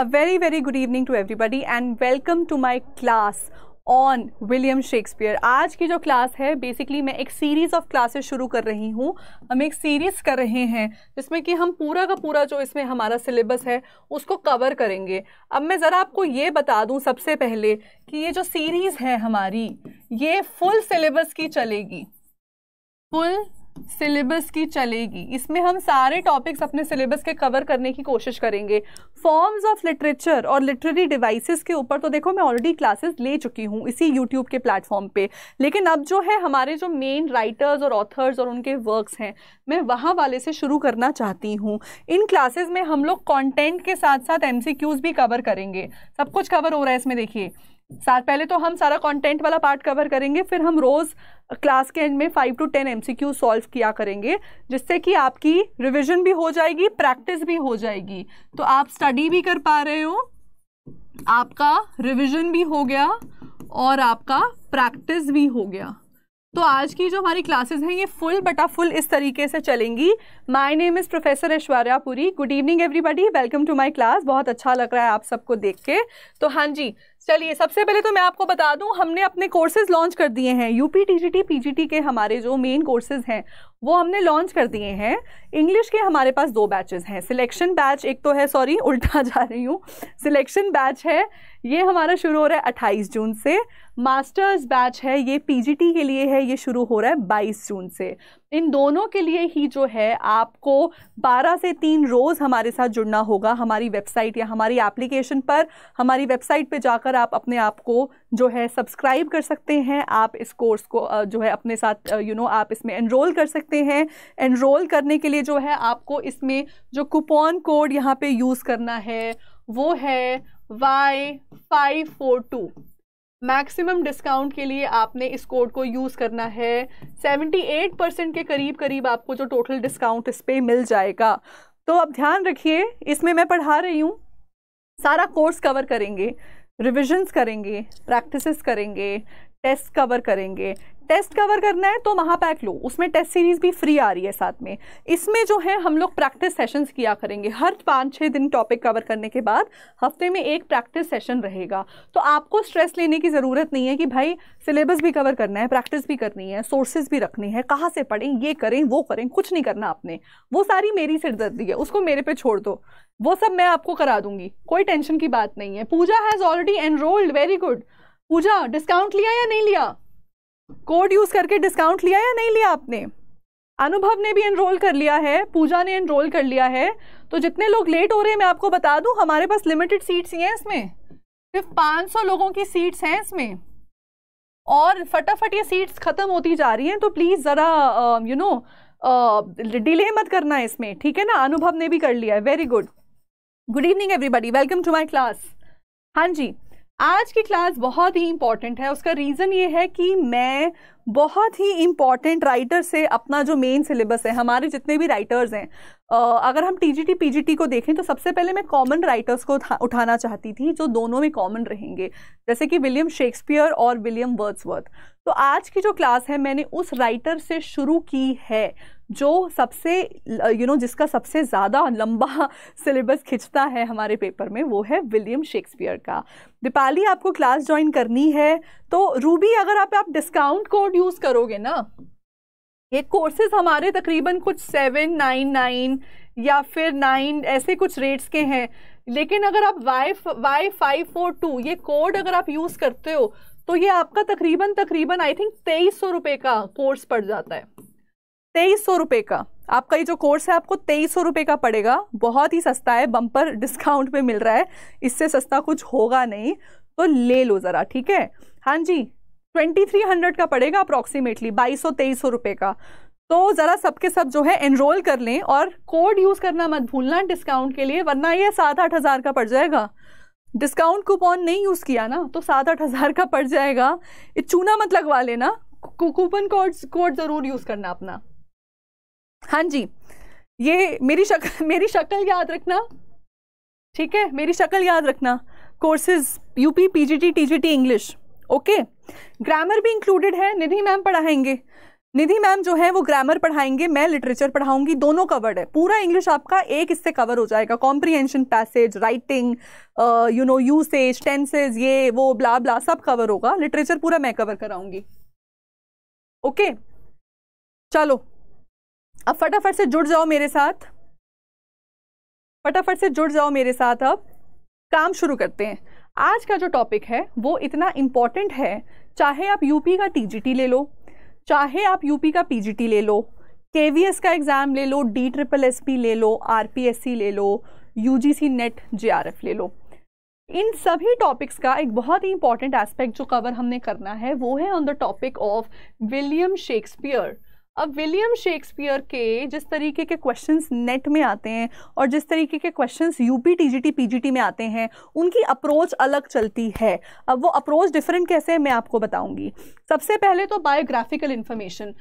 A very, very good evening to everybody and welcome to my class on William Shakespeare. आज की जो class है basically मैं एक सीरीज़ ऑफ क्लासेस शुरू कर रही हूँ. हम एक सीरीज़ कर रहे हैं जिसमें कि हम पूरा का पूरा जो इसमें हमारा सिलेबस है उसको कवर करेंगे. अब मैं ज़रा आपको ये बता दूँ सबसे पहले कि ये जो सीरीज़ है हमारी ये फुल सिलेबस की चलेगी, फुल सिलेबस की चलेगी. इसमें हम सारे टॉपिक्स अपने सिलेबस के कवर करने की कोशिश करेंगे. फॉर्म्स ऑफ लिटरेचर और लिटरेरी डिवाइसेस के ऊपर तो देखो मैं ऑलरेडी क्लासेस ले चुकी हूँ इसी यूट्यूब के प्लेटफॉर्म पे, लेकिन अब जो है हमारे जो मेन राइटर्स और ऑथर्स और उनके वर्क्स हैं मैं वहाँ वाले से शुरू करना चाहती हूँ. इन क्लासेस में हम लोग कॉन्टेंट के साथ साथ MCQs भी कवर करेंगे. सब कुछ कवर हो रहा है इसमें. देखिए साथ पहले तो हम सारा कंटेंट वाला पार्ट कवर करेंगे, फिर हम रोज़ क्लास के एंड में 5 to 10 MCQ सॉल्व किया करेंगे जिससे कि आपकी रिवीजन भी हो जाएगी, प्रैक्टिस भी हो जाएगी. तो आप स्टडी भी कर पा रहे हो, आपका रिवीजन भी हो गया और आपका प्रैक्टिस भी हो गया. तो आज की जो हमारी क्लासेस हैं ये फुल बटा फुल इस तरीके से चलेंगी. My name is professor ऐश्वर्यापुरी. Good evening everybody, welcome to my class. बहुत अच्छा लग रहा है आप सबको देख के. तो हाँ जी, चलिए सबसे पहले तो मैं आपको बता दूं हमने अपने कोर्सेज़ लॉन्च कर दिए हैं. UP TGT PGT के हमारे जो मेन कोर्सेज़ हैं वो हमने लॉन्च कर दिए हैं. इंग्लिश के हमारे पास 2 बैचेस हैं. सिलेक्शन बैच एक तो है, सॉरी उल्टा जा रही हूँ, सिलेक्शन बैच है ये हमारा शुरू हो रहा है 28 जून से. मास्टर्स बैच है ये PGT के लिए है, ये शुरू हो रहा है 22 जून से. इन दोनों के लिए ही जो है आपको 12 से 3 रोज़ हमारे साथ जुड़ना होगा हमारी वेबसाइट या हमारी एप्लीकेशन पर. हमारी वेबसाइट पे जाकर आप अपने आप को जो है सब्सक्राइब कर सकते हैं. आप इस कोर्स को जो है अपने साथ आप इसमें एनरोल कर सकते हैं. एनरोल करने के लिए जो है आपको इसमें जो कूपन कोड यहाँ पे यूज़ करना है वो है Y542. मैक्सिमम डिस्काउंट के लिए आपने इस कोड को यूज़ करना है. 78% के करीब आपको जो टोटल डिस्काउंट इस पर मिल जाएगा. तो अब ध्यान रखिए इसमें मैं पढ़ा रही हूँ, सारा कोर्स कवर करेंगे, रिविजन्स करेंगे, प्रैक्टिसेस करेंगे, टेस्ट कवर करेंगे. टेस्ट कवर करना है तो महापैक लो, उसमें टेस्ट सीरीज़ भी फ्री आ रही है साथ में. इसमें जो है हम लोग प्रैक्टिस सेशंस किया करेंगे. हर 5-6 दिन टॉपिक कवर करने के बाद हफ्ते में एक प्रैक्टिस सेशन रहेगा. तो आपको स्ट्रेस लेने की ज़रूरत नहीं है कि भाई सिलेबस भी कवर करना है, प्रैक्टिस भी करनी है, सोर्सेज भी रखनी है, कहाँ से पढ़ें, ये करें वो करें, कुछ नहीं करना आपने. वो सारी मेरी सिरदर्दी है, उसको मेरे पे छोड़ दो, वो सब मैं आपको करा दूँगी, कोई टेंशन की बात नहीं है. Pooja has already enrolled, very good. Pooja discount लिया या नहीं लिया? कोड यूज़ करके डिस्काउंट लिया या नहीं लिया आपने? अनुभव ने भी एनरोल कर लिया है, पूजा ने एनरोल कर लिया है. तो जितने लोग लेट हो रहे हैं मैं आपको बता दूं हमारे पास लिमिटेड सीट्स ही हैं इसमें, सिर्फ 500 लोगों की सीट्स हैं इसमें और फटाफट ये सीट्स ख़त्म होती जा रही हैं. तो प्लीज़ ज़रा डिले मत करना इसमें, ठीक है ना? अनुभव ने भी कर लिया है, very good. Good evening everybody, welcome to my class. हाँ जी, आज की क्लास बहुत ही इम्पॉर्टेंट है. उसका रीज़न ये है कि मैं बहुत ही इम्पॉर्टेंट राइटर से अपना जो मेन सिलेबस है, हमारे जितने भी राइटर्स हैं, अगर हम TGT PGT को देखें तो सबसे पहले मैं कॉमन राइटर्स को उठाना चाहती थी जो दोनों में कॉमन रहेंगे, जैसे कि विलियम शेक्सपियर और विलियम वर्ड्सवर्थ. तो आज की जो क्लास है मैंने उस राइटर से शुरू की है जो सबसे जिसका सबसे ज़्यादा लंबा सिलेबस खिंचता है हमारे पेपर में, वो है विलियम शेक्सपियर का. दीपाली आपको क्लास ज्वाइन करनी है तो रूबी अगर आप डिस्काउंट कोड यूज़ करोगे ना, ये कोर्सेज हमारे तकरीबन कुछ 799 या फिर 9 ऐसे कुछ रेट्स के हैं, लेकिन अगर आप Y542 ये कोड अगर आप यूज़ करते हो तो ये आपका तकरीबन आई थिंक 2300 रुपये का कोर्स पड़ जाता है. 2300 रुपये का आपका ये जो कोर्स है आपको 2300 रुपये का पड़ेगा. बहुत ही सस्ता है, बम्पर डिस्काउंट पे मिल रहा है, इससे सस्ता कुछ होगा नहीं, तो ले लो ज़रा, ठीक है? हाँ जी, 2300 का पड़ेगा अप्रॉक्सीमेटली, 2200-2300 रुपये का. तो ज़रा सबके सब जो है एनरोल कर लें और कोड यूज़ करना मत भूलना डिस्काउंट के लिए, वरना ये 7-8 हज़ार का पड़ जाएगा. डिस्काउंट कूपन नहीं यूज़ किया ना तो 7-8 हज़ार का पड़ जाएगा. ये चूना मत लगवा लेना, कूपन कोड ज़रूर यूज़ करना अपना. हाँ जी, ये मेरी शक्ल याद रखना, ठीक है? मेरी शक्ल याद रखना. Courses UP PGT TGT English, okay. Grammar भी इंक्लूडेड है, निधि मैम पढ़ाएंगे. निधि मैम जो है वो ग्रामर पढ़ाएंगे, मैं लिटरेचर पढ़ाऊंगी, दोनों कवर्ड है, पूरा इंग्लिश आपका एक इससे कवर हो जाएगा, comprehension, passage, writing, you know, usage, tenses, ये वो ब्ला ब्ला सब कवर होगा, लिटरेचर पूरा मैं कवर कराऊंगी। ओके, चलो अब फटाफट से जुड़ जाओ मेरे साथ, फटाफट से जुड़ जाओ मेरे साथ, अब काम शुरू करते हैं। आज का जो टॉपिक है वो इतना इम्पॉर्टेंट है, चाहे आप यूपी का टीजीटी ले लो, चाहे आप यूपी का पीजीटी ले लो, केवीएस का एग्ज़ाम ले लो, DSSS ले लो, आरपीएससी ले लो, यूजीसी नेट, जेआरएफ ले लो, इन सभी टॉपिक्स का एक बहुत ही इंपॉर्टेंट एस्पेक्ट जो कवर हमने करना है वो है on the topic of William Shakespeare. अब विलियम शेक्सपियर के जिस तरीके के क्वेश्चंस नेट में आते हैं और जिस तरीके के क्वेश्चंस यूपी टीजीटी पीजीटी में आते हैं, उनकी अप्रोच अलग चलती है। अब वो अप्रोच डिफरेंट कैसे है मैं आपको बताऊंगी। सबसे पहले तो बायोग्राफिकल इन्फॉर्मेशन,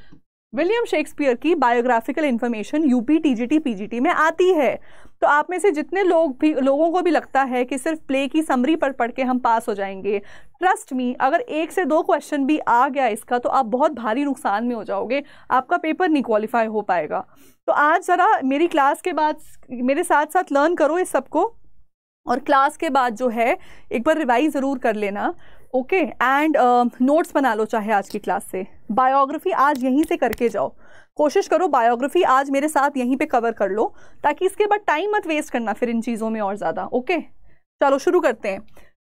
विलियम शेक्सपियर की biographical information UP TGT PGT में आती है। तो आप में से जितने लोगों को भी लगता है कि सिर्फ प्ले की समरी पर पढ़ के हम पास हो जाएंगे, ट्रस्ट मी, अगर 1 से 2 क्वेश्चन भी आ गया इसका तो आप बहुत भारी नुकसान में हो जाओगे, आपका पेपर नहीं क्वालिफाई हो पाएगा। तो आज ज़रा मेरी क्लास के बाद मेरे साथ साथ लर्न करो इस सबको, और क्लास के बाद जो है एक बार रिवाइज ज़रूर कर लेना, ओके, एंड नोट्स बना लो चाहे आज की क्लास से। बायोग्राफी आज यहीं से करके जाओ, कोशिश करो बायोग्राफी आज मेरे साथ यहीं पे कवर कर लो, ताकि इसके बाद टाइम मत वेस्ट करना फिर इन चीज़ों में और ज़्यादा। ओके, चलो शुरू करते हैं।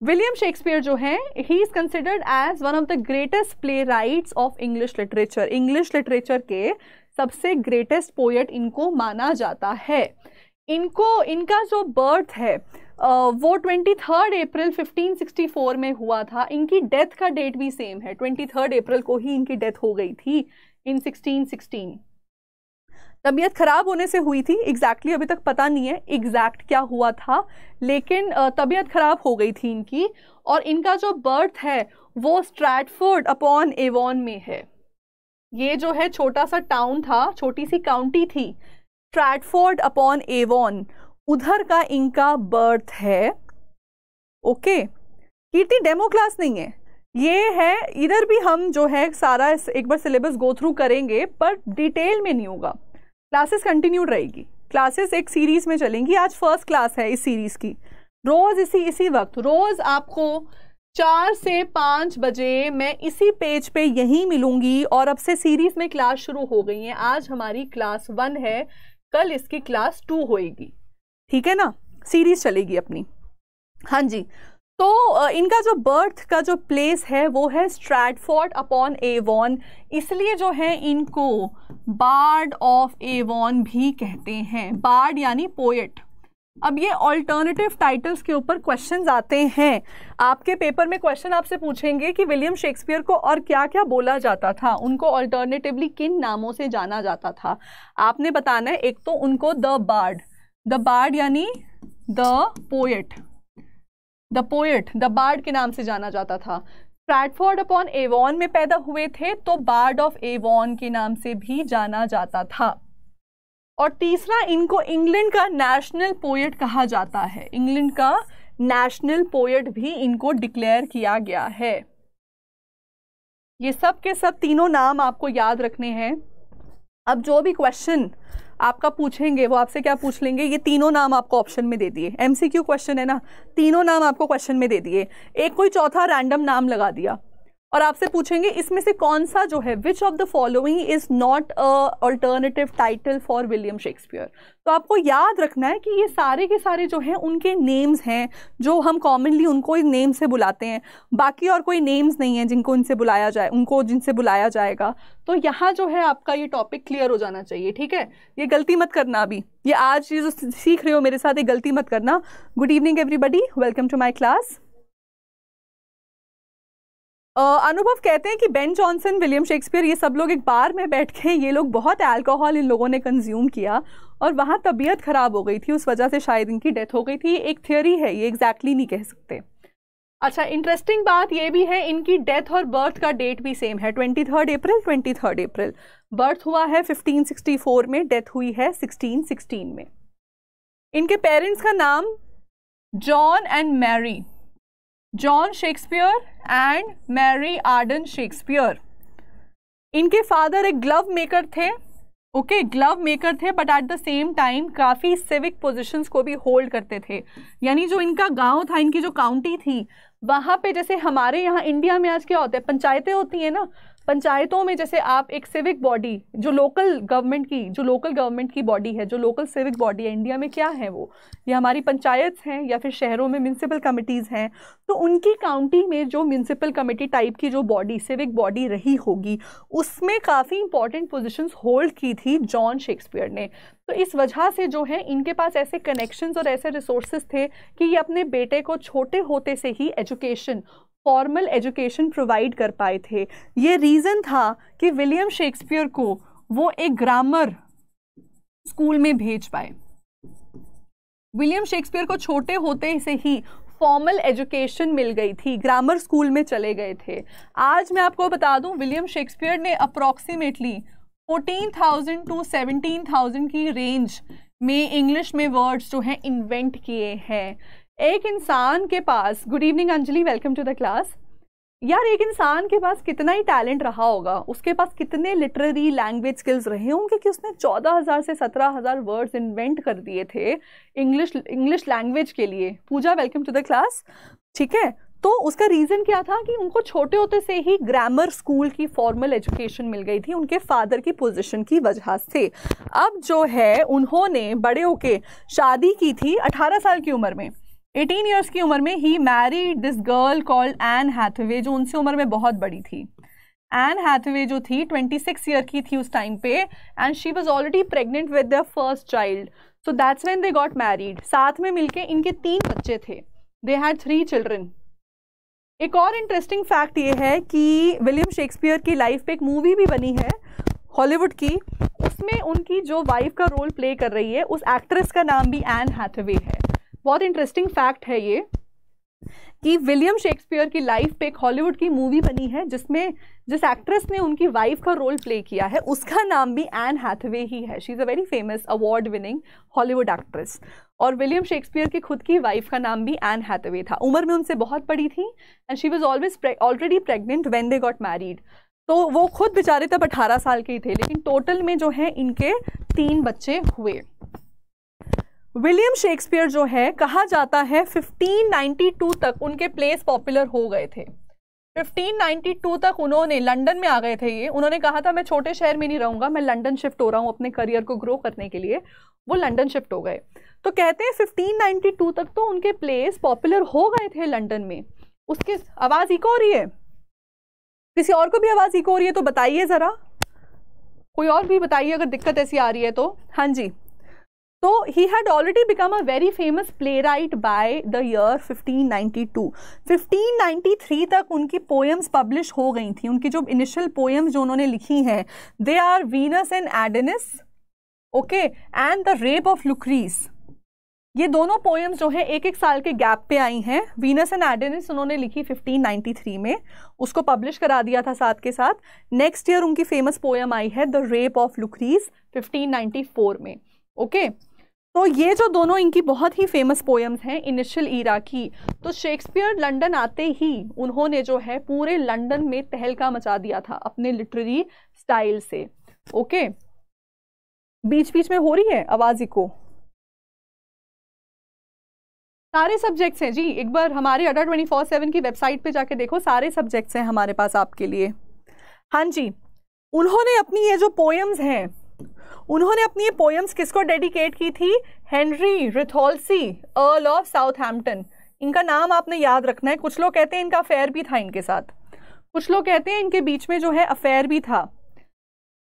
विलियम शेक्सपियर जो है, he is considered as one of the greatest playwrights of English literature, English literature के सबसे ग्रेटेस्ट पोएट इनको माना जाता है। इनका जो बर्थ है वो 23 अप्रैल 1564 में हुआ था। इनकी डेथ का डेट भी सेम है, 23 अप्रैल को ही इनकी डेथ हो गई थी इन 1616। तबीयत खराब होने से हुई थी, एग्जैक्टली अभी तक पता नहीं है एग्जैक्ट क्या हुआ था, लेकिन तबीयत खराब हो गई थी इनकी। और इनका जो बर्थ है वो स्ट्रैटफोर्ड अपॉन एवॉन में है। ये जो है छोटा सा टाउन था, छोटी सी काउंटी थी, स्ट्रैटफोर्ड अपॉन एवॉन, उधर का इनका बर्थ है। ओके, इतनी डेमो क्लास नहीं है ये, है इधर भी हम जो है सारा एक बार सिलेबस गो थ्रू करेंगे पर डिटेल में नहीं होगा, क्लासेस कंटिन्यू रहेगी, क्लासेस एक सीरीज़ में चलेंगी। आज फर्स्ट क्लास है इस सीरीज़ की, रोज़ इसी वक्त, रोज़ आपको 4 से 5 बजे मैं इसी पेज पे यहीं मिलूँगी। और अब से सीरीज़ में क्लास शुरू हो गई हैं, आज हमारी क्लास 1 है, कल इसकी क्लास 2 होएगी, ठीक है ना, सीरीज चलेगी अपनी। हाँ जी, तो इनका जो बर्थ का जो प्लेस है वो है स्ट्रैटफोर्ड अपॉन एवॉन, इसलिए जो है इनको बार्ड ऑफ एवॉन भी कहते हैं, बार्ड यानी पोएट। अब ये ऑल्टरनेटिव टाइटल्स के ऊपर क्वेश्चंस आते हैं आपके पेपर में, क्वेश्चन आपसे पूछेंगे कि विलियम शेक्सपियर को और क्या क्या बोला जाता था, उनको ऑल्टरनेटिवली किन नामों से जाना जाता था, आपने बताना है। एक तो उनको द बार्ड यानी द पोएट द बार्ड के नाम से जाना जाता था। स्ट्रैटफोर्ड अपॉन एवॉन में पैदा हुए थे तो बार्ड ऑफ एवॉन के नाम से भी जाना जाता था। और तीसरा, इनको इंग्लैंड का नेशनल पोएट कहा जाता है, इंग्लैंड का नेशनल पोएट भी इनको डिक्लेयर किया गया है। ये सब के सब तीनों नाम आपको याद रखने हैं। अब जो भी क्वेश्चन आपका पूछेंगे वो आपसे क्या पूछ लेंगे, ये तीनों नाम आपको ऑप्शन में दे दिए, MCQ क्वेश्चन है ना, तीनों नाम आपको क्वेश्चन में दे दिए, एक कोई चौथा रैंडम नाम लगा दिया और आपसे पूछेंगे इसमें से कौन सा जो है, which of the following is not a alternative title for William Shakespeare. तो आपको याद रखना है कि ये सारे के सारे जो हैं उनके नेम्स हैं जो हम कॉमनली उनको इस नेम से बुलाते हैं, बाकी और कोई नेम्स नहीं है जिनको इनसे बुलाया जाए, उनको जिनसे बुलाया जाएगा। तो यहाँ जो है आपका ये टॉपिक क्लियर हो जाना चाहिए, ठीक है, ये गलती मत करना अभी, ये आज ये जो सीख रहे हो मेरे साथ ये गलती मत करना। Good evening everybody, welcome to my class. Anubhav कहते हैं कि बेन जॉनसन, विलियम शेक्सपियर, ये सब लोग एक बार में बैठ के, ये लोग बहुत अल्कोहल इन लोगों ने कंज्यूम किया और वहाँ तबीयत ख़राब हो गई थी, उस वजह से शायद इनकी डेथ हो गई थी। एक थियोरी है ये, एग्जैक्टली नहीं कह सकते। अच्छा, इंटरेस्टिंग बात ये भी है, इनकी डेथ और बर्थ का डेट भी सेम है, 23 अप्रैल। बर्थ हुआ है 1564 में, डेथ हुई है 1616 में। इनके पेरेंट्स का नाम John and Mary, John Shakespeare and Mary Arden Shakespeare. इनके फादर एक ग्लव मेकर थे, ओके ग्लव मेकर थे, but at the same time काफ़ी सिविक पोजीशंस को भी होल्ड करते थे। यानी जो इनका गांव था, इनकी जो काउंटी थी, वहाँ पे जैसे हमारे यहाँ इंडिया में आज क्या होता है, पंचायतें होती हैं ना, पंचायतों में जैसे आप एक सिविक बॉडी, जो लोकल गवर्नमेंट की, जो लोकल गवर्नमेंट की बॉडी है, जो लोकल सिविक बॉडी है इंडिया में, क्या है वो, ये हमारी पंचायत हैं या फिर शहरों में म्यूनसिपल कमिटीज़ हैं। तो उनकी काउंटी में जो म्यूनसिपल कमेटी टाइप की जो बॉडी, सिविक बॉडी रही होगी, उसमें काफ़ी इंपॉर्टेंट पोजिशंस होल्ड की थी जॉन शेक्सपियर ने। तो इस वजह से जो है इनके पास ऐसे कनेक्शंस और ऐसे रिसोर्सेज थे कि ये अपने बेटे को छोटे होते से ही एजुकेशन, फॉर्मल एजुकेशन प्रोवाइड कर पाए थे। ये रीज़न था कि विलियम शेक्सपियर को वो एक ग्रामर स्कूल में भेज पाए। विलियम शेक्सपियर को छोटे होते से ही फॉर्मल एजुकेशन मिल गई थी, ग्रामर स्कूल में चले गए थे। आज मैं आपको बता दूं, विलियम शेक्सपियर ने अप्रॉक्सीमेटली 14,000 टू 17,000 की रेंज में इंग्लिश में वर्ड्स जो हैं इन्वेंट किए हैं। एक इंसान के पास, good evening Anjali, welcome to the class. यार एक इंसान के पास कितना ही टैलेंट रहा होगा, उसके पास कितने लिटरेरी लैंग्वेज स्किल्स रहे होंगे कि उसने 14,000 से 17,000 वर्ड्स इन्वेंट कर दिए थे इंग्लिश लैंग्वेज के लिए। Pooja welcome to the class, ठीक है। तो उसका रीज़न क्या था कि उनको छोटे होते से ही ग्रामर स्कूल की फॉर्मल एजुकेशन मिल गई थी उनके फादर की पोजीशन की वजह से। अब जो है उन्होंने बड़े होके शादी की थी 18 साल की उम्र में, 18 इयर्स की उम्र में। He married this girl called Anne Hathaway, जो उनसे उम्र में बहुत बड़ी थी। एन हैथवे जो थी 26 ईयर की थी उस टाइम पे, and she was already pregnant with their first child, so that's when they got married. साथ में मिलके इनके 3 बच्चे थे, दे हैड 3 चिल्ड्रन। एक और इंटरेस्टिंग फैक्ट ये है कि विलियम शेक्सपियर की लाइफ पे एक मूवी भी बनी है हॉलीवुड की, उसमें उनकी जो वाइफ का रोल प्ले कर रही है उस एक्ट्रेस का नाम भी एन हैथवे है। बहुत इंटरेस्टिंग फैक्ट है ये कि विलियम शेक्सपियर की लाइफ पे एक हॉलीवुड की मूवी बनी है जिसमें जिस एक्ट्रेस ने उनकी वाइफ का रोल प्ले किया है उसका नाम भी एन हैथवे ही है। She is a very famous award winning Hollywood actress, और विलियम शेक्सपियर की खुद की वाइफ का नाम भी एन हैथवे था। उम्र में उनसे बहुत बड़ी थी, and she was already pregnant when they got married. तो वो खुद बेचारे तब 18 साल के ही थे, लेकिन टोटल में जो है इनके 3 बच्चे हुए। विलियम शेक्सपियर जो है, कहा जाता है 1592 तक उनके प्लेस पॉपुलर हो गए थे। 1592 तक उन्होंने लंदन में आ गए थे। ये उन्होंने कहा था मैं छोटे शहर में नहीं रहूँगा, मैं लंदन शिफ्ट हो रहा हूँ अपने करियर को ग्रो करने के लिए। वो लंदन शिफ्ट हो गए। तो कहते हैं 1592 तक तो उनके प्लेस पॉपुलर हो गए थे लंदन में। उसके आवाज़ इको हो रही है, किसी और को भी आवाज़ इको हो रही है तो बताइए ज़रा, कोई और भी बताइए अगर दिक्कत ऐसी आ रही है तो। हाँ जी, तो he had already become a very famous playwright by the year 1592। 1593 तक उनकी पोएम्स पब्लिश हो गई थी। उनकी जो इनिशियल पोएम्स जो उन्होंने लिखी हैं, they are Venus and Adonis, okay, and the rape of Lucrece. ये दोनों पोएम्स जो है 1-1 साल के गैप पे आई हैं। वीनस एंड एडोनिस उन्होंने लिखी 1593 में, उसको पब्लिश करा दिया था साथ के साथ। नेक्स्ट ईयर उनकी फेमस पोएम आई है द रेप ऑफ लुक्रीस 1594 में, ओके। तो ये जो दोनों इनकी बहुत ही फेमस पोएम्स हैं इनिशियल ईरा की। तो शेक्सपियर लंदन आते ही उन्होंने जो है पूरे लंदन में तहलका मचा दिया था अपने लिटरेरी स्टाइल से, ओके। बीच बीच में हो रही है आवाज़ इको, सारे सब्जेक्ट्स हैं जी। एक बार हमारे Adda247 की वेबसाइट पे जाके देखो, सारे सब्जेक्ट्स हैं हमारे पास आपके लिए। हाँ जी, उन्होंने अपनी ये जो पोएम्स हैं, उन्होंने अपनी ये पोएम्स किसको डेडिकेट की थी? Henry Wriothesley, earl of Southampton. इनका नाम आपने याद रखना है। कुछ लोग कहते हैं इनका अफेयर भी था इनके साथ, कुछ लोग कहते हैं इनके बीच में जो है अफेयर भी था।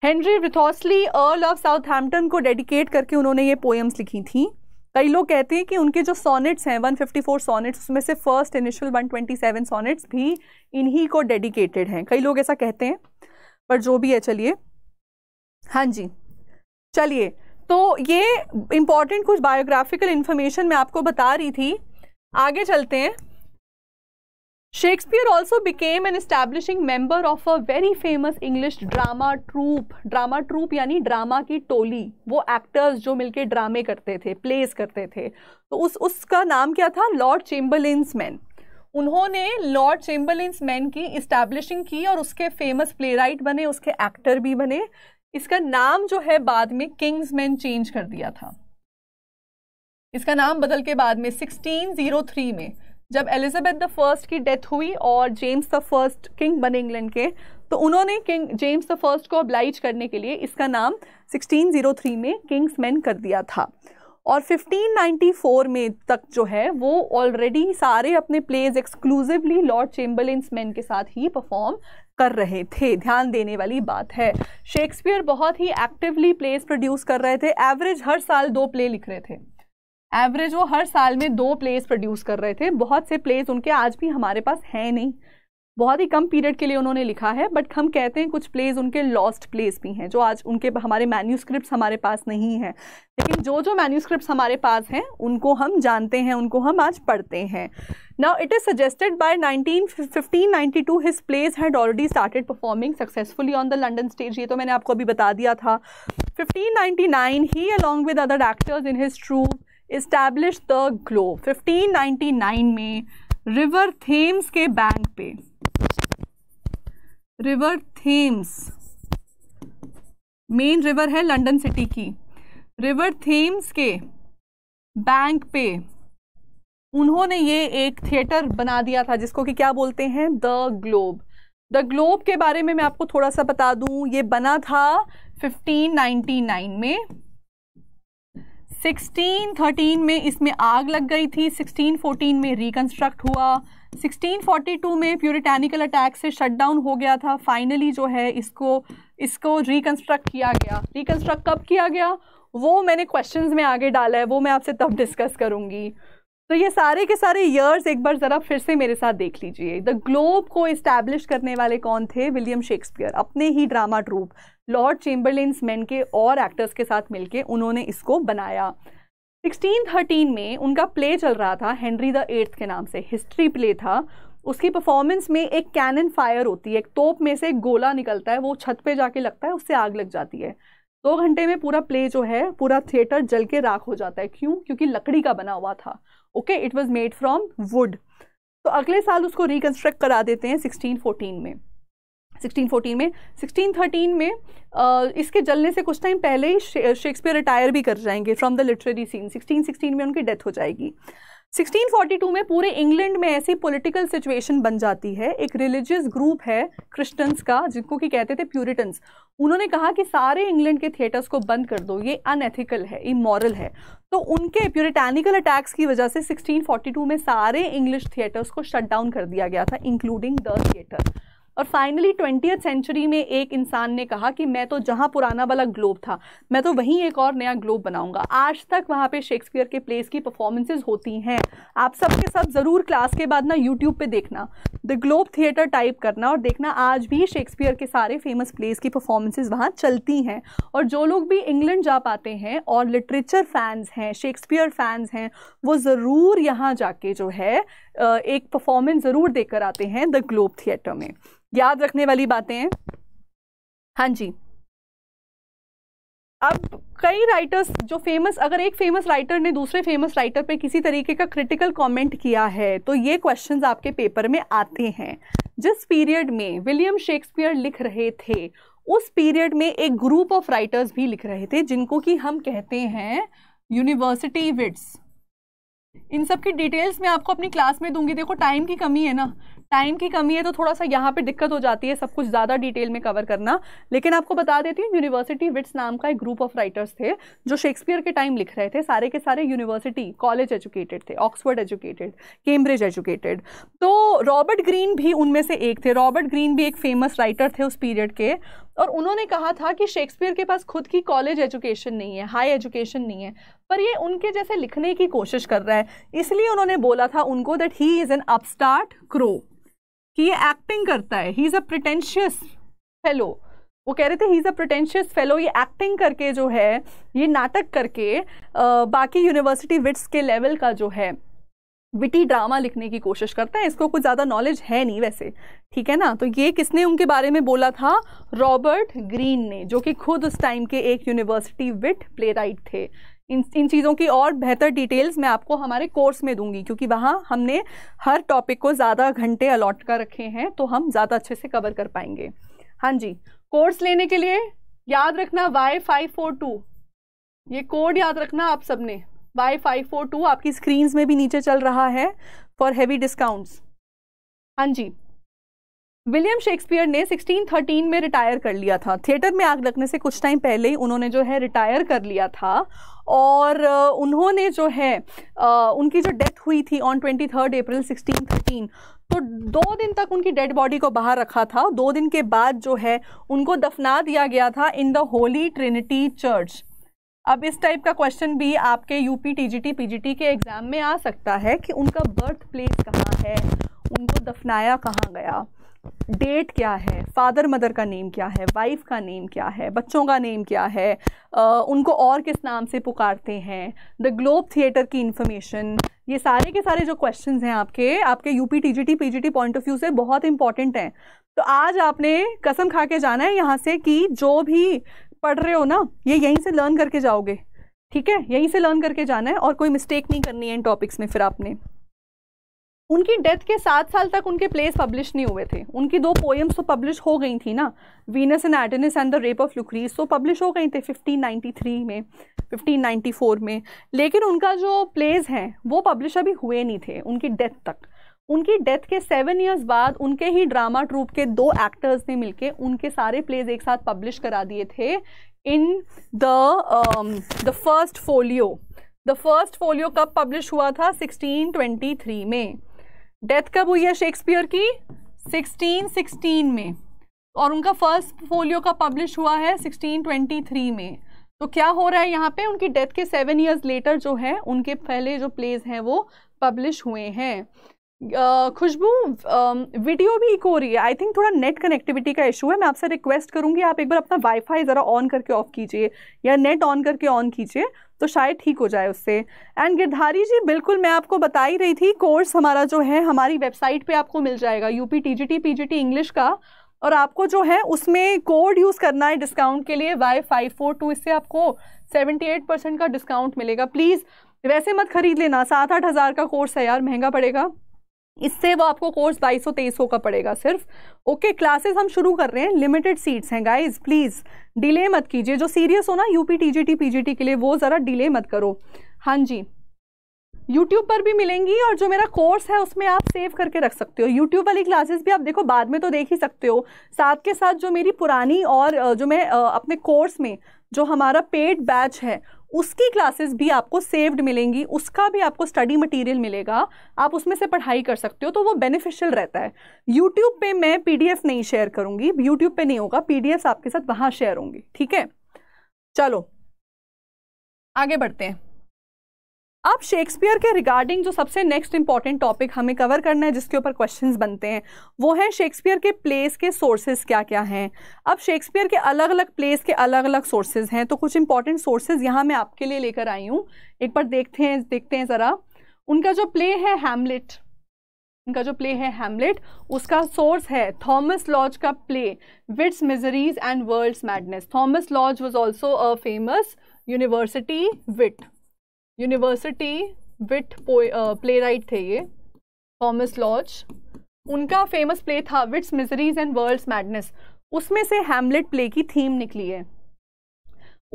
Henry Wriothesley, earl of Southampton को डेडिकेट करके उन्होंने ये पोएम्स लिखी थी। कई लोग कहते हैं कि उनके जो सोनेट्स हैं 154 सोनेट्स, उसमें से फर्स्ट इनिशियल 127 सोनेट्स भी इन्हीं को डेडिकेटेड हैं। कई लोग ऐसा कहते हैं, पर जो भी है चलिए। हाँ जी, चलिए, तो ये इम्पॉर्टेंट कुछ बायोग्राफिकल इन्फॉर्मेशन मैं आपको बता रही थी। आगे चलते हैं। Shakespeare also became an establishing member of a very famous English drama troupe. Drama troupe यानी ड्रामा की टोली, वो एक्टर्स जो मिलके ड्रामे करते थे, प्लेस करते थे। तो उसका नाम क्या था? Lord Chamberlain's man. उन्होंने लॉर्ड चेम्बरलेन्स मैन की इस्टेब्लिशिंग की और उसके फेमस प्लेराइट बने, उसके एक्टर भी बने। इसका नाम जो है बाद में किंग्स मैन चेंज कर दिया था, इसका नाम बदल के बाद में 1603 में जब एलिजाबेथ द फर्स्ट की डेथ हुई और जेम्स द फर्स्ट किंग बने इंग्लैंड के, तो उन्होंने किंग जेम्स द फर्स्ट को ऑब्लाइज करने के लिए इसका नाम 1603 में किंग्स मैन कर दिया था। और 1594 में तक जो है वो ऑलरेडी सारे अपने plays exclusively Lord Chamberlain's man के साथ ही परफॉर्म कर रहे थे। ध्यान देने वाली बात है, शेक्सपियर बहुत ही एक्टिवली प्लेज प्रोड्यूस कर रहे थे, एवरेज हर साल 2 प्ले लिख रहे थे, एवरेज वो हर साल में 2 प्लेज प्रोड्यूस कर रहे थे। बहुत से प्लेज उनके आज भी हमारे पास हैं नहीं, बहुत ही कम पीरियड के लिए उन्होंने लिखा है, बट हम कहते हैं कुछ प्लेज उनके लॉस्ट प्लेज भी हैं जो आज उनके हमारे मैन्यूस्क्रिप्ट्स हमारे पास नहीं हैं, लेकिन जो जो मैन्यूस्क्रिप्ट्स हमारे पास हैं उनको हम जानते हैं, उनको हम आज पढ़ते हैं। Now it is suggested by 1592 his plays had already started performing successfully on the London stage, ये तो मैंने आपको अभी बता दिया था। 1599 ही along with other actors in his troupe establish the Globe. 1599 में रिवर थेम्स के बैंक पे, रिवर थेम्स मेन रिवर है लंदन सिटी की, रिवर थेम्स के बैंक पे उन्होंने ये एक थिएटर बना दिया था जिसको कि क्या बोलते हैं, द ग्लोब। द ग्लोब के बारे में मैं आपको थोड़ा सा बता दूं, ये बना था 1599 में। 1613 में इसमें आग लग गई थी, 1614 में रिकन्स्ट्रक्ट हुआ, 1642 में प्यूरिटेनिकल अटैक से शटडाउन हो गया था, फाइनली जो है इसको रिकन्स्ट्रक्ट किया गया। रिकन्स्ट्रक्ट कब किया गया वो मैंने क्वेश्चंस में आगे डाला है, वो मैं आपसे तब डिस्कस करूँगी। तो ये सारे के सारे ईयर्स एक बार ज़रा फिर से मेरे साथ देख लीजिए। द ग्लोब को इस्टेब्लिश करने वाले कौन थे? William Shakespeare. अपने ही drama troupe Lord Chamberlain's man के और एक्टर्स के साथ मिलके उन्होंने इसको बनाया। 1613 में उनका प्ले चल रहा था हेनरी द 8 के नाम से, हिस्ट्री प्ले था। उसकी परफॉर्मेंस में एक कैनन फायर होती है, एक तोप में से एक गोला निकलता है, वो छत पे जाके लगता है, उससे आग लग जाती है। 2 घंटे में पूरा प्ले जो है, पूरा थिएटर जल के राख हो जाता है। क्यों? क्योंकि लकड़ी का बना हुआ था। Okay, it was made from wood. तो अगले साल उसको रिकन्स्ट्रक्ट करा देते हैं 1613 में। इसके जलने से कुछ टाइम पहले ही शेक्सपियर रिटायर भी कर जाएंगे फ्रॉम द लिटरेरी सीन। 1616 में उनकी डेथ हो जाएगी। 1642 में पूरे इंग्लैंड में ऐसी पॉलिटिकल सिचुएशन बन जाती है, एक रिलीजियस ग्रुप है क्रिश्चियंस का जिनको कि कहते थे प्यूरिटन्स, उन्होंने कहा कि सारे इंग्लैंड के थिएटर्स को बंद कर दो, ये अनएथिकल है, इमोरल है। तो उनके प्यूरिटेनिकल अटैक्स की वजह से 1642 में सारे इंग्लिश थिएटर्स को शट डाउन कर दिया गया था, इंक्लूडिंग द थिएटर। और फाइनली 20वीं सेंचुरी में एक इंसान ने कहा कि मैं तो जहाँ पुराना वाला ग्लोब था, मैं तो वहीं एक और नया ग्लोब बनाऊंगा। आज तक वहाँ पे शेक्सपियर के प्लेस की परफॉर्मेंसेस होती हैं। आप सबके सब ज़रूर क्लास के बाद ना यूट्यूब पे देखना, द ग्लोब थिएटर टाइप करना और देखना, आज भी शेक्सपियर के सारे फेमस प्लेस की परफॉर्मेंसेज वहाँ चलती हैं। और जो लोग भी इंग्लैंड जा पाते हैं और लिटरेचर फैंस हैं, शेक्सपियर फैंस हैं, वो ज़रूर यहाँ जाके जो है एक परफॉर्मेंस ज़रूर देकर आते हैं द ग्लोब थिएटर में। याद रखने वाली बातें हैं। हाँ जी, अब कई राइटर्स जो फेमस, अगर एक फेमस राइटर ने दूसरे फेमस राइटर पे किसी तरीके का क्रिटिकल कमेंट किया है तो ये क्वेश्चंस आपके पेपर में आते हैं। जिस पीरियड में विलियम शेक्सपियर लिख रहे थे उस पीरियड में एक ग्रुप ऑफ राइटर्स भी लिख रहे थे जिनको कि हम कहते हैं यूनिवर्सिटी विट्स। इन सब की डिटेल्स मैं आपको अपनी क्लास में दूंगी। देखो टाइम की कमी है ना, टाइम की कमी है तो थोड़ा सा यहाँ पे दिक्कत हो जाती है सब कुछ ज़्यादा डिटेल में कवर करना, लेकिन आपको बता देती हूँ यूनिवर्सिटी विट्स नाम का एक ग्रुप ऑफ राइटर्स थे जो शेक्सपियर के टाइम लिख रहे थे। सारे के सारे यूनिवर्सिटी कॉलेज एजुकेटेड थे, ऑक्सफोर्ड एजुकेटेड, कैम्ब्रिज एजुकेटेड। तो रॉबर्ट ग्रीन भी उनमें से एक थे। रॉबर्ट ग्रीन भी एक फेमस राइटर थे उस पीरियड के, और उन्होंने कहा था कि शेक्सपियर के पास खुद की कॉलेज एजुकेशन नहीं है, हाई एजुकेशन नहीं है, पर ये उनके जैसे लिखने की कोशिश कर रहा है, इसलिए उन्होंने बोला था उनको that he is an upstart crow, कि ये एक्टिंग करता है, he is a pretentious fellow. वो कह रहे थे he is a pretentious fellow, ये एक्टिंग करके जो है, ये नाटक करके बाकी यूनिवर्सिटी विट्स के लेवल का जो है विटी ड्रामा लिखने की कोशिश करता है, इसको कुछ ज़्यादा नॉलेज है नहीं वैसे, ठीक है ना। तो ये किसने उनके बारे में बोला था? रॉबर्ट ग्रीन ने, जो कि खुद उस टाइम के एक यूनिवर्सिटी विट प्लेराइट थे। इन चीज़ों की और बेहतर डिटेल्स मैं आपको हमारे कोर्स में दूंगी, क्योंकि वहाँ हमने हर टॉपिक को ज़्यादा घंटे अलॉट कर रखे हैं, तो हम ज़्यादा अच्छे से कवर कर पाएंगे। हाँ जी, कोर्स लेने के लिए याद रखना Y542, ये कोड याद रखना आप सबने, Y542 आपकी स्क्रीन्स में भी नीचे चल रहा है फॉर हैवी डिस्काउंट्स। हाँ जी, विलियम शेक्सपियर ने 1613 में रिटायर कर लिया था, थिएटर में आग लगने से कुछ टाइम पहले ही उन्होंने जो है रिटायर कर लिया था, और उन्होंने जो है उनकी जो डेथ हुई थी ऑन 23 अप्रैल 1613, तो 2 दिन तक उनकी डेड बॉडी को बाहर रखा था। 2 दिन के बाद जो है उनको दफना दिया गया था in the Holy Trinity Church. अब इस टाइप का क्वेश्चन भी आपके यूपी टीजीटी पीजीटी के एग्ज़ाम में आ सकता है कि उनका बर्थ प्लेस कहाँ है, उनको दफनाया कहाँ गया, डेट क्या है, फादर मदर का नेम क्या है, वाइफ का नेम क्या है, बच्चों का नेम क्या है, उनको और किस नाम से पुकारते हैं, द ग्लोब थिएटर की इन्फॉर्मेशन, ये सारे के सारे जो क्वेश्चंस हैं आपके UP TGT PGT point of view से बहुत इंपॉर्टेंट हैं। तो आज आपने कसम खा के जाना है यहाँ से कि जो भी पढ़ रहे हो ना, ये यहीं से लर्न करके जाओगे, ठीक है, यहीं से लर्न करके जाना है और कोई मिस्टेक नहीं करनी है इन टॉपिक्स में। फिर आपने उनकी डेथ के 7 साल तक उनके प्लेस पब्लिश नहीं हुए थे। उनकी 2 पोएम्स तो पब्लिश हो गई थी ना, Venus and Adonis and the rape of Lucrece, तो पब्लिश हो गई थे 1593 में, 1594 में, लेकिन उनका जो प्लेस हैं वो पब्लिश अभी हुए नहीं थे उनकी डेथ तक। उनकी डेथ के 7 इयर्स बाद उनके ही ड्रामा ट्रूप के 2 एक्टर्स ने मिलके उनके सारे प्लेज एक साथ पब्लिश करा दिए थे in the First Folio. The First Folio कब पब्लिश हुआ था? 1623 में। डेथ कब हुई है शेक्सपियर की? 1616 में, और उनका फर्स्ट फोलियो कब पब्लिश हुआ है? 1623 में। तो क्या हो रहा है यहाँ पे, उनकी डेथ के 7 इयर्स लेटर जो है उनके पहले जो प्लेज हैं वो पब्लिश हुए हैं। खुशबू, वीडियो भी इको हो रही है, आई थिंक थोड़ा नेट कनेक्टिविटी का इशू है। मैं आपसे रिक्वेस्ट करूँगी आप एक बार अपना वाईफाई ज़रा ऑन करके ऑफ कीजिए या नेट ऑन करके ऑन कीजिए, तो शायद ठीक हो जाए उससे। एंड गिरधारी जी बिल्कुल, मैं आपको बता ही रही थी, कोर्स हमारा जो है हमारी वेबसाइट पे आपको मिल जाएगा यूपी टीजीटी पीजीटी इंग्लिश का, और आपको जो है उसमें कोड यूज़ करना है डिस्काउंट के लिए Y542, इससे आपको 78% का डिस्काउंट मिलेगा। प्लीज़ वैसे मत खरीद लेना, 7-8 हज़ार का कोर्स है यार, महंगा पड़ेगा, इससे वो आपको कोर्स 2200-2300 का पड़ेगा सिर्फ। ओके, क्लासेस हम शुरू कर रहे हैं, लिमिटेड सीट्स हैं गाइज, प्लीज़ डिले मत कीजिए। जो सीरियस हो ना यूपी टीजीटी पीजीटी के लिए वो ज़रा डिले मत करो। हाँ जी, यूट्यूब पर भी मिलेंगी, और जो मेरा कोर्स है उसमें आप सेव करके रख सकते हो। यूट्यूब वाली क्लासेस भी आप देखो बाद में तो देख ही सकते हो, साथ के साथ जो मेरी पुरानी और जो मैं अपने कोर्स में जो हमारा पेड बैच है उसकी क्लासेस भी आपको सेव्ड मिलेंगी, उसका भी आपको स्टडी मटेरियल मिलेगा, आप उसमें से पढ़ाई कर सकते हो, तो वो बेनिफिशियल रहता है। यूट्यूब पे मैं पीडीएफ नहीं शेयर करूँगी, यूट्यूब पे नहीं होगा, पीडीएफ आपके साथ वहाँ शेयर होंगी, ठीक है। चलो आगे बढ़ते हैं, अब शेक्सपियर के रिगार्डिंग जो सबसे नेक्स्ट इंपॉर्टेंट टॉपिक हमें कवर करना है, जिसके ऊपर क्वेश्चंस बनते हैं, वो है शेक्सपियर के प्लेस के सोर्सेज क्या क्या हैं। अब शेक्सपियर के अलग अलग प्लेस के अलग अलग सोर्सेज हैं, तो कुछ इंपॉर्टेंट सोर्सेज यहाँ मैं आपके लिए लेकर आई हूँ, एक बार देखते हैं ज़रा। उनका जो प्ले है हैमलेट, उसका सोर्स है थॉमस लॉज का play wits Miseries and World's Madness. Thomas Lodge was also a famous university wit playwright थे ये थॉमस लॉज। उनका फेमस प्ले था wits Miseries and World's Madness, उसमें से हैमलेट प्ले की थीम निकली है।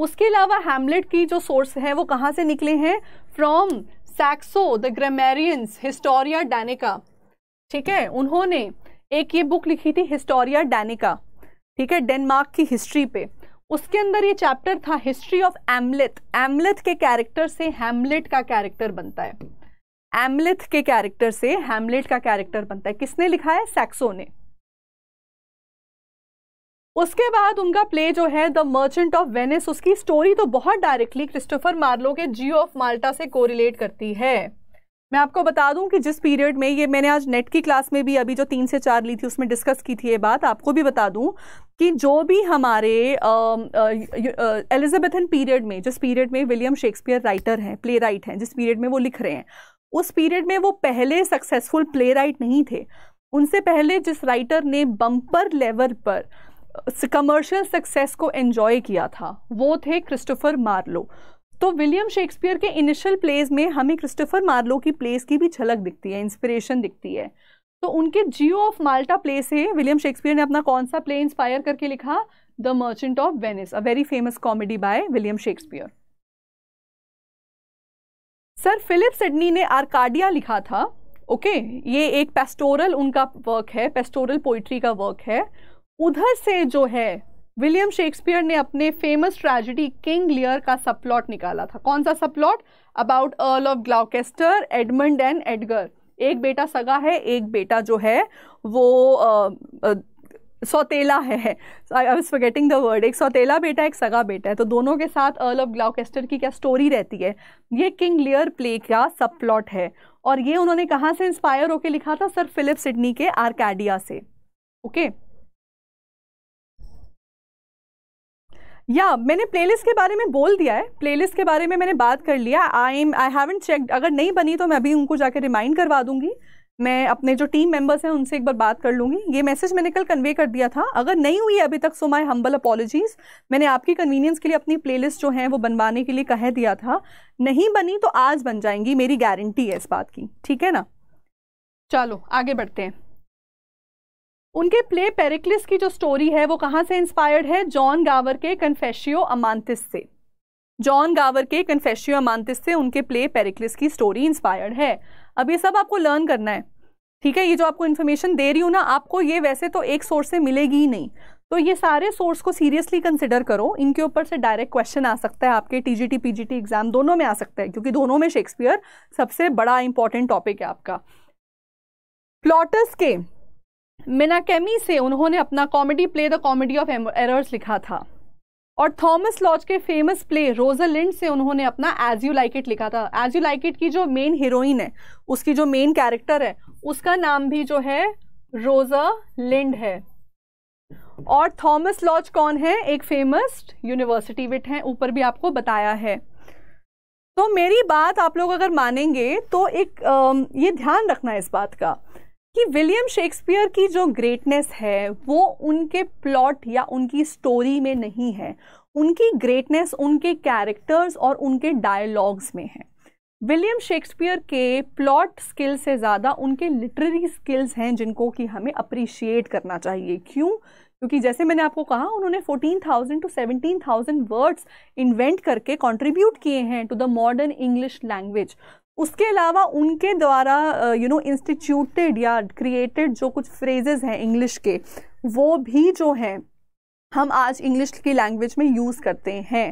उसके अलावा हैमलेट की जो सोर्स है वो कहाँ से निकले हैं? From Saxo the grammarians Historia Danica, ठीक है, उन्होंने एक ये बुक लिखी थी हिस्टोरिया डैनिका, ठीक है, डेनमार्क की हिस्ट्री पे। उसके अंदर ये चैप्टर था हिस्ट्री ऑफ एमलेथ। एमलेथ के कैरेक्टर से हैमलेट का कैरेक्टर बनता है, किसने लिखा है? सैक्सो ने। उसके बाद उनका प्ले जो है द मर्चेंट ऑफ वेनिस, उसकी स्टोरी तो बहुत डायरेक्टली क्रिस्टोफर मार्लो के जियो ऑफ माल्टा से कोरिलेट करती है। मैं आपको बता दूं कि जिस पीरियड में ये, मैंने आज नेट की क्लास में भी अभी जो 3 से 4 ली थी उसमें डिस्कस की थी ये बात, आपको भी बता दूं कि जो भी हमारे एलिजाबेथन पीरियड में, जिस पीरियड में विलियम शेक्सपियर राइटर हैं, प्ले राइट हैं, जिस पीरियड में वो लिख रहे हैं, उस पीरियड में वो पहले सक्सेसफुल प्ले राइट नहीं थे। उनसे पहले जिस राइटर ने बम्पर लेवल पर कमर्शियल सक्सेस को एन्जॉय किया था वो थे क्रिस्टोफर मार्लो। तो विलियम शेक्सपियर के इनिशियल प्लेज में हमें क्रिस्टोफर मार्लो की प्लेस की भी झलक दिखती है, इंस्पिरेशन दिखती है। तो उनके जियो ऑफ माल्टा प्ले से विलियम शेक्सपियर ने अपना कौन सा प्ले इंस्पायर करके लिखा? The merchant of Venice, a very famous comedy by William Shakespeare. Sir Philip Sidney ने आर्काडिया लिखा था, ओके ये एक पेस्टोरल उनका वर्क है, पेस्टोरल पोइट्री का वर्क है। उधर से जो है विलियम शेक्सपियर ने अपने फेमस ट्रेजेडी किंग लियर का सबप्लॉट निकाला था। कौन सा subplot? About Earl of Gloucester, Edmund and Edgar. एक बेटा सगा है, एक बेटा जो है वो सौतेला है। I was forgetting the word. एक सौतेला बेटा, एक सगा बेटा है। तो दोनों के साथ अर्ल ऑफ ग्लॉकेस्टर की क्या स्टोरी रहती है, ये किंग लियर प्ले का सब प्लॉट है। और ये उन्होंने कहाँ से इंस्पायर होके लिखा था? सर फिलिप सिडनी के आर्काडिया से। ओके या मैंने प्लेलिस्ट के बारे में बोल दिया है, प्लेलिस्ट के बारे में मैंने बात कर लिया। आई हैवंट चेक्ड, अगर नहीं बनी तो मैं अभी उनको जाके रिमाइंड करवा दूंगी। मैं अपने जो टीम मेंबर्स हैं उनसे एक बार बात कर लूँगी। ये मैसेज मैंने कल कन्वे कर दिया था, अगर नहीं हुई अभी तक सो माय हम्बल अपॉलॉजीज़। मैंने आपकी कन्वीनियंस के लिए अपनी प्लेलिस्ट जो है वो बनवाने के लिए कह दिया था, नहीं बनी तो आज बन जाएंगी, मेरी गारंटी है इस बात की, ठीक है ना। चलो आगे बढ़ते हैं। उनके प्ले पेरिक्लिस की जो स्टोरी है वो कहाँ से इंस्पायर्ड है? जॉन गावर के कन्फेशियो अमांतिस से। जॉन गावर के कन्फेशियो अमांतिस से उनके प्ले पेरिक्लिस की स्टोरी इंस्पायर्ड है। अब ये सब आपको लर्न करना है, ठीक है। ये जो आपको इन्फॉर्मेशन दे रही हूँ ना, आपको ये वैसे तो एक सोर्स से मिलेगी ही नहीं, तो ये सारे सोर्स को सीरियसली कंसिडर करो। इनके ऊपर से डायरेक्ट क्वेश्चन आ सकता है आपके टीजीटी पीजीटी एग्जाम दोनों में आ सकता है, क्योंकि दोनों में शेक्सपियर सबसे बड़ा इंपॉर्टेंट टॉपिक है आपका। प्लॉटस के मेनाकेमी से उन्होंने अपना comedy play the Comedy of Errors लिखा था, और थॉमस लॉज के फेमस प्ले रोजालिंड से उन्होंने अपना एज यू लाइक इट लिखा था। एज यू लाइक इट की जो मेन हीरोइन है, उसकी जो मेन कैरेक्टर है, उसका नाम भी जो है रोजालिंड है। और थॉमस लॉज कौन है? एक फेमस यूनिवर्सिटी विट हैं, ऊपर भी आपको बताया है। तो मेरी बात आप लोग अगर मानेंगे तो एक ये ध्यान रखना है इस बात का कि विलियम शेक्सपियर की जो ग्रेटनेस है वो उनके प्लॉट या उनकी स्टोरी में नहीं है। उनकी ग्रेटनेस उनके कैरेक्टर्स और उनके डायलॉग्स में है। विलियम शेक्सपियर के प्लॉट स्किल्स से ज़्यादा उनके लिटरेरी स्किल्स हैं, जिनको कि हमें अप्रिशिएट करना चाहिए। क्यों? क्योंकि जैसे मैंने आपको कहा, उन्होंने 14,000 टू 17,000 वर्ड्स इन्वेंट करके कंट्रीब्यूट किए हैं to the modern English language. उसके अलावा उनके द्वारा यू नो इंस्टीट्यूटेड या क्रिएटेड जो कुछ फ्रेजेस हैं इंग्लिश के, वो भी जो हैं हम आज इंग्लिश की लैंग्वेज में यूज़ करते हैं।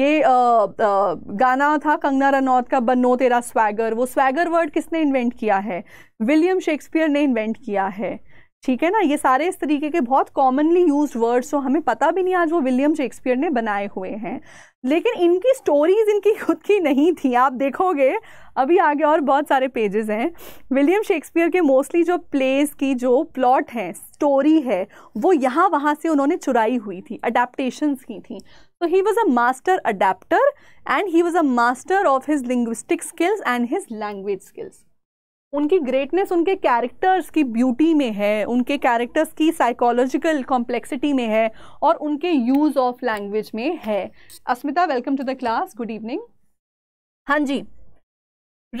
ये गाना था कंगना रनौत का, बनो तेरा स्वैगर। वो स्वैगर वर्ड किसने इन्वेंट किया है? विलियम शेक्सपियर ने इन्वेंट किया है, ठीक है ना। ये सारे इस तरीके के बहुत कॉमनली यूज्ड वर्ड्स जो हमें पता भी नहीं आज, वो विलियम शेक्सपियर ने बनाए हुए हैं। लेकिन इनकी स्टोरीज इनकी खुद की नहीं थी। आप देखोगे अभी आगे और बहुत सारे पेजेस हैं। विलियम शेक्सपियर के मोस्टली जो प्लेस की जो प्लॉट हैं, स्टोरी है, वो यहाँ वहाँ से उन्होंने चुराई हुई थी, अडेप्टेशंस की थी। तो he was a master adapter and he was a master of his linguistic skills and his language skills. उनकी ग्रेटनेस उनके कैरेक्टर्स की ब्यूटी में है, उनके कैरेक्टर्स की साइकोलॉजिकल कॉम्प्लेक्सिटी में है, और उनके यूज़ ऑफ लैंग्वेज में है। Asmita, welcome to the class, good evening. हाँ जी,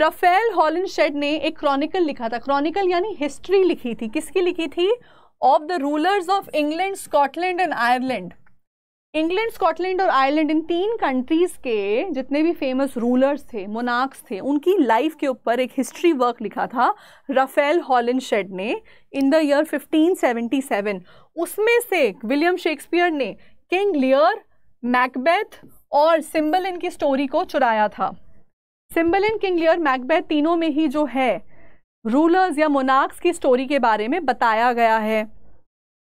राफेल हॉलिनशेड ने एक क्रॉनिकल लिखा था। क्रॉनिकल यानी हिस्ट्री लिखी थी। किसकी लिखी थी? Of the rulers of England, Scotland and Ireland. England, Scotland और आयरलैंड, इन तीन कंट्रीज़ के जितने भी फेमस रूलर्स थे, मोनार्क्स थे, उनकी लाइफ के ऊपर एक हिस्ट्री वर्क लिखा था राफेल हॉलिनशेड ने इन द ईयर 1577। उसमें से विलियम शेक्सपियर ने किंग लियर, मैकबेथ और सिम्बलिन की स्टोरी को चुराया था। सिम्बलिन, किंग लियर, मैकबेथ तीनों में ही जो है रूलर्स या मोनार्क्स की स्टोरी के बारे में बताया गया है।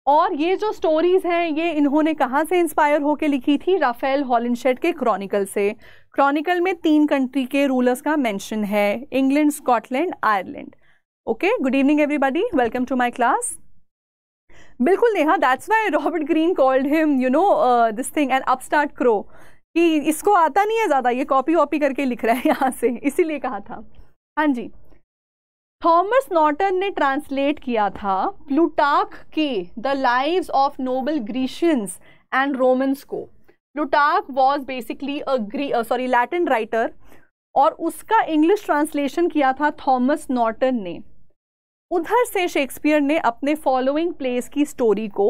और ये जो स्टोरीज़ हैं ये इन्होंने कहाँ से इंस्पायर होके लिखी थी? राफेल हॉलिनशेड के क्रॉनिकल से। क्रॉनिकल में तीन कंट्री के रूलर्स का मेंशन है, England, Scotland, Ireland. Okay, good evening everybody, welcome to my class. बिल्कुल Neha, that's why Robert Greene called him you know this thing an upstart crow, कि इसको आता नहीं है ज़्यादा, ये कॉपी वॉपी करके लिख रहा है यहाँ से, इसीलिए कहा था। हाँ जी, थॉमस नॉर्टन ने ट्रांसलेट किया था प्लूटार्क की the Lives of Noble Grecians and Romans को। Plutarch was basically Latin writer और उसका इंग्लिश ट्रांसलेशन किया था थॉमस नॉर्टन ने। उधर से शेक्सपियर ने अपने फॉलोइंग प्लेस की स्टोरी को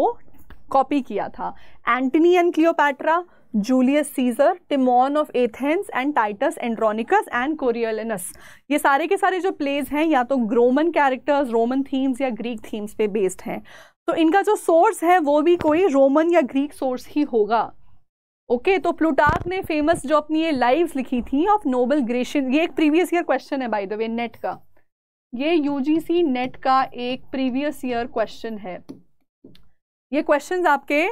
कॉपी किया था, Antony and Cleopatra, Julius Caesar, Timon of Athens and Titus Andronicus and Coriolanus. ये सारे के सारे जो प्लेज हैं या तो रोमन कैरेक्टर्स, रोमन थीम्स या ग्रीक थीम्स पे बेस्ड हैं, तो इनका जो सोर्स है वो भी कोई रोमन या ग्रीक सोर्स ही होगा। ओके तो प्लूटार्क ने फेमस जो अपनी ये लाइव्स लिखी थी ऑफ नोबल ग्रेशियन, ये एक प्रीवियस ईयर क्वेश्चन है बाय द वे नेट का, ये यूजीसी नेट का एक प्रीवियस ईयर क्वेश्चन है। ये क्वेश्चंस आपके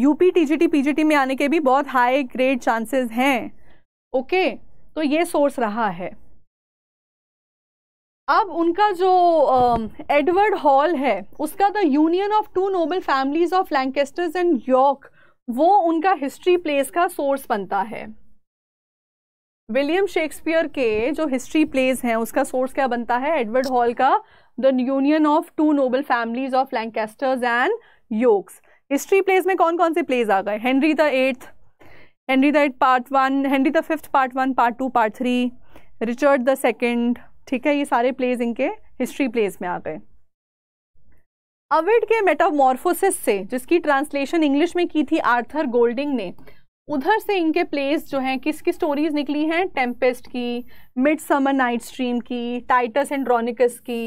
यूपी टीजीटी पीजीटी में आने के भी बहुत हाई ग्रेड चांसेस हैं। ओके तो ये सोर्स रहा है। अब उनका जो एडवर्ड हॉल है उसका the Union of to Noble Families of Lancasters and York, वो उनका हिस्ट्री प्लेस का सोर्स बनता है। विलियम शेक्सपियर के जो हिस्ट्री प्लेस हैं उसका सोर्स क्या बनता है? एडवर्ड हॉल का the Union of to Noble Families of Lancasters and Yorks. History plays में कौन कौन से प्लेस आ गए? Henry the 8, Henry the 8 part 1, Henry the 5 part 1, part 2, part 3, Richard the 2, ठीक है, ये सारे प्लेस इनके हिस्ट्री प्लेस में आ गए। अविड के मेटामॉर्फोसिस से, जिसकी ट्रांसलेशन इंग्लिश में की थी आर्थर गोल्डिंग ने, उधर से इनके प्लेस जो हैं, किसकी स्टोरीज निकली हैं? टेम्पेस्ट की, मिड समर नाइट्स ड्रीम की, टाइटस एंड्रोनिकस की,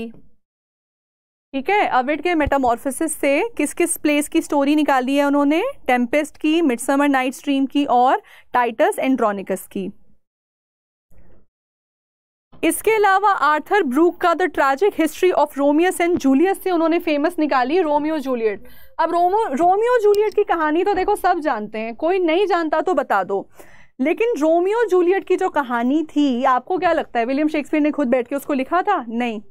ठीक है। अविड के मेटामॉर्फोसिस से किस किस प्लेस की स्टोरी निकाली है उन्होंने? टेम्पेस्ट की, मिड समर नाइट्स ड्रीम की और टाइटस एंड्रोनिकस की। इसके अलावा आर्थर ब्रूक का the Tragic History of Romeus and Julius से उन्होंने फेमस निकाली रोमियो जूलियट। अब रोमियो जूलियट की कहानी तो देखो सब जानते हैं, कोई नहीं जानता तो बता दो, लेकिन रोमियो जूलियट की जो कहानी थी, आपको क्या लगता है विलियम शेक्सपियर ने खुद बैठ के उसको लिखा था? नहीं,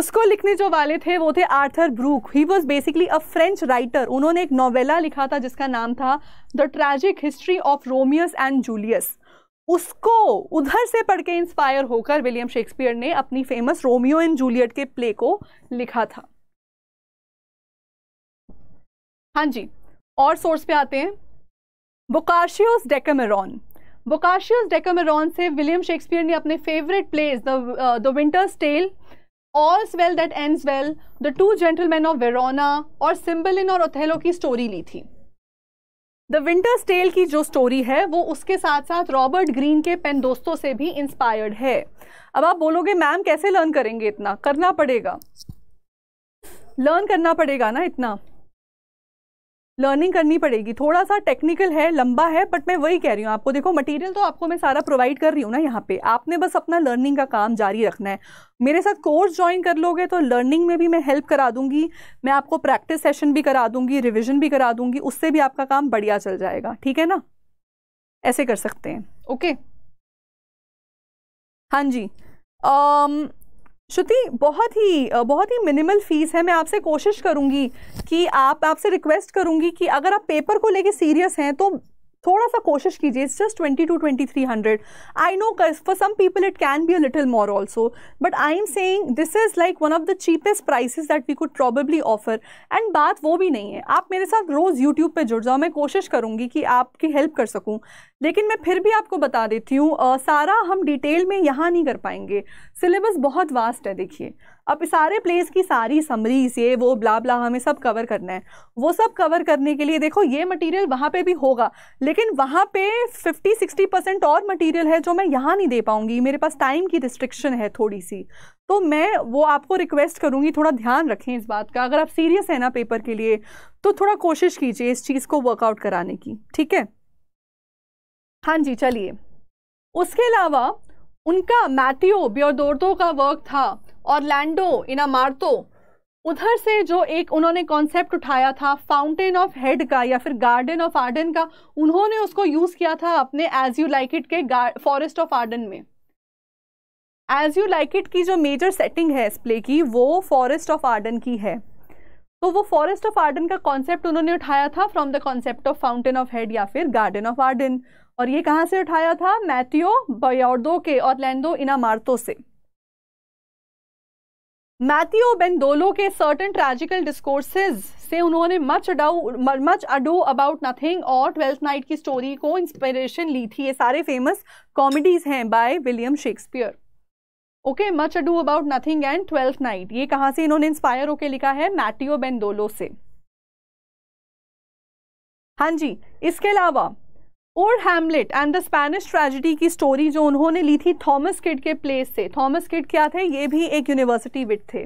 उसको लिखने जो वाले थे वो थे Arthur Brooke. He was basically a French writer. उन्होंने एक नोवेला लिखा था जिसका नाम था the Tragic History of Romeus and Julius. उसको उधर से पढ़ के इंस्पायर होकर विलियम शेक्सपियर ने अपनी फेमस रोमियो एंड जूलियट के प्ले को लिखा था। हाँ जी, और सोर्स पे आते हैं बोकाशियोस डेकामेरॉन। बोकाशियोस डेकामेरॉन से विलियम शेक्सपियर ने अपने favourite place the winters tell, ऑल्स well that ends well, the two gentleman of Verona और सिम्बलिन और ओथेलो की स्टोरी ली थी। द विंटर्स टेल की जो स्टोरी है वो उसके साथ साथ रॉबर्ट ग्रीन के पेन दोस्तों से भी इंस्पायर्ड है। अब आप बोलोगे मैम कैसे लर्न करेंगे, इतना करना पड़ेगा, लर्न करना पड़ेगा ना, इतना लर्निंग करनी पड़ेगी। थोड़ा सा टेक्निकल है, लंबा है, बट मैं वही कह रही हूँ आपको, देखो मटेरियल तो आपको मैं सारा प्रोवाइड कर रही हूँ ना, यहाँ पे आपने बस अपना लर्निंग का काम जारी रखना है। मेरे साथ कोर्स ज्वाइन कर लोगे तो लर्निंग में भी मैं हेल्प करा दूंगी, मैं आपको प्रैक्टिस सेशन भी करा दूंगी, रिविजन भी करा दूंगी, उससे भी आपका काम बढ़िया चल जाएगा, ठीक है ना, ऐसे कर सकते हैं। ओके हाँ जी, श्रुति बहुत ही मिनिमल फीस है। मैं आपसे कोशिश करूंगी कि आपसे रिक्वेस्ट करूंगी कि अगर आप पेपर को लेके सीरियस हैं तो थोड़ा सा कोशिश कीजिए। It's just 2200 to 2300। I know for some people it can be a little more also, but I am saying this is like one of the cheapest prices that we could probably offer. And बात वो भी नहीं है, आप मेरे साथ रोज़ YouTube पे जुड़ जाओ, मैं कोशिश करूँगी कि आपकी हेल्प कर सकूँ, लेकिन मैं फिर भी आपको बता देती हूँ सारा हम डिटेल में यहाँ नहीं कर पाएंगे, सिलेबस बहुत वास्ट है। देखिए अब सारे प्लेस की सारी समरीज ये वो ब्ला ब्ला हमें सब कवर करना है। वो सब कवर करने के लिए देखो ये मटेरियल वहाँ पे भी होगा, लेकिन वहाँ पे 50-60% और मटेरियल है जो मैं यहाँ नहीं दे पाऊँगी, मेरे पास टाइम की रिस्ट्रिक्शन है थोड़ी सी, तो मैं वो आपको रिक्वेस्ट करूँगी थोड़ा ध्यान रखें इस बात का। अगर आप सीरियस हैं ना पेपर के लिए तो थोड़ा कोशिश कीजिए इस चीज़ को वर्कआउट कराने की, ठीक है। हाँ जी चलिए, उसके अलावा उनका मैटियो बियोदोर्दो का वर्क था, ऑरलैंडो इनामार्तो, उधर से जो एक उन्होंने कॉन्सेप्ट उठाया था फाउंटेन ऑफ हेड का या फिर गार्डन ऑफ आर्डन का, उन्होंने उसको यूज़ किया था अपने एज यू लाइक इट के फॉरेस्ट ऑफ आर्डन में। एज यू लाइक इट की जो मेजर सेटिंग है इस प्ले की वो फॉरेस्ट ऑफ आर्डन की है, तो वो फॉरेस्ट ऑफ आर्डन का कॉन्सेप्ट उन्होंने उठाया था from the concept of fountain of head या फिर गार्डन ऑफ आर्डन। और ये कहाँ से उठाया था? मैटियो बियोदो के ऑरलैंडो इनामार्तो से। मैटियो बेंडेलो के सर्टेन ट्रैजिकल डिस्कोर्सेज से उन्होंने मच अडो अबाउट नथिंग और ट्वेल्थ नाइट की स्टोरी को इंस्पिरेशन ली थी। ये सारे फेमस कॉमेडीज हैं by William Shakespeare. Okay, Much अडो about Nothing and twelfth night, ये कहाँ से इन्होंने इंस्पायर होके लिखा है? मैटियो बेंडेलो से। हाँ जी, इसके अलावा और Hamlet and the Spanish Tragedy की स्टोरी जो उन्होंने ली थी थॉमस किड के प्ले से। थॉमस किड क्या थे? ये भी एक यूनिवर्सिटी विट थे।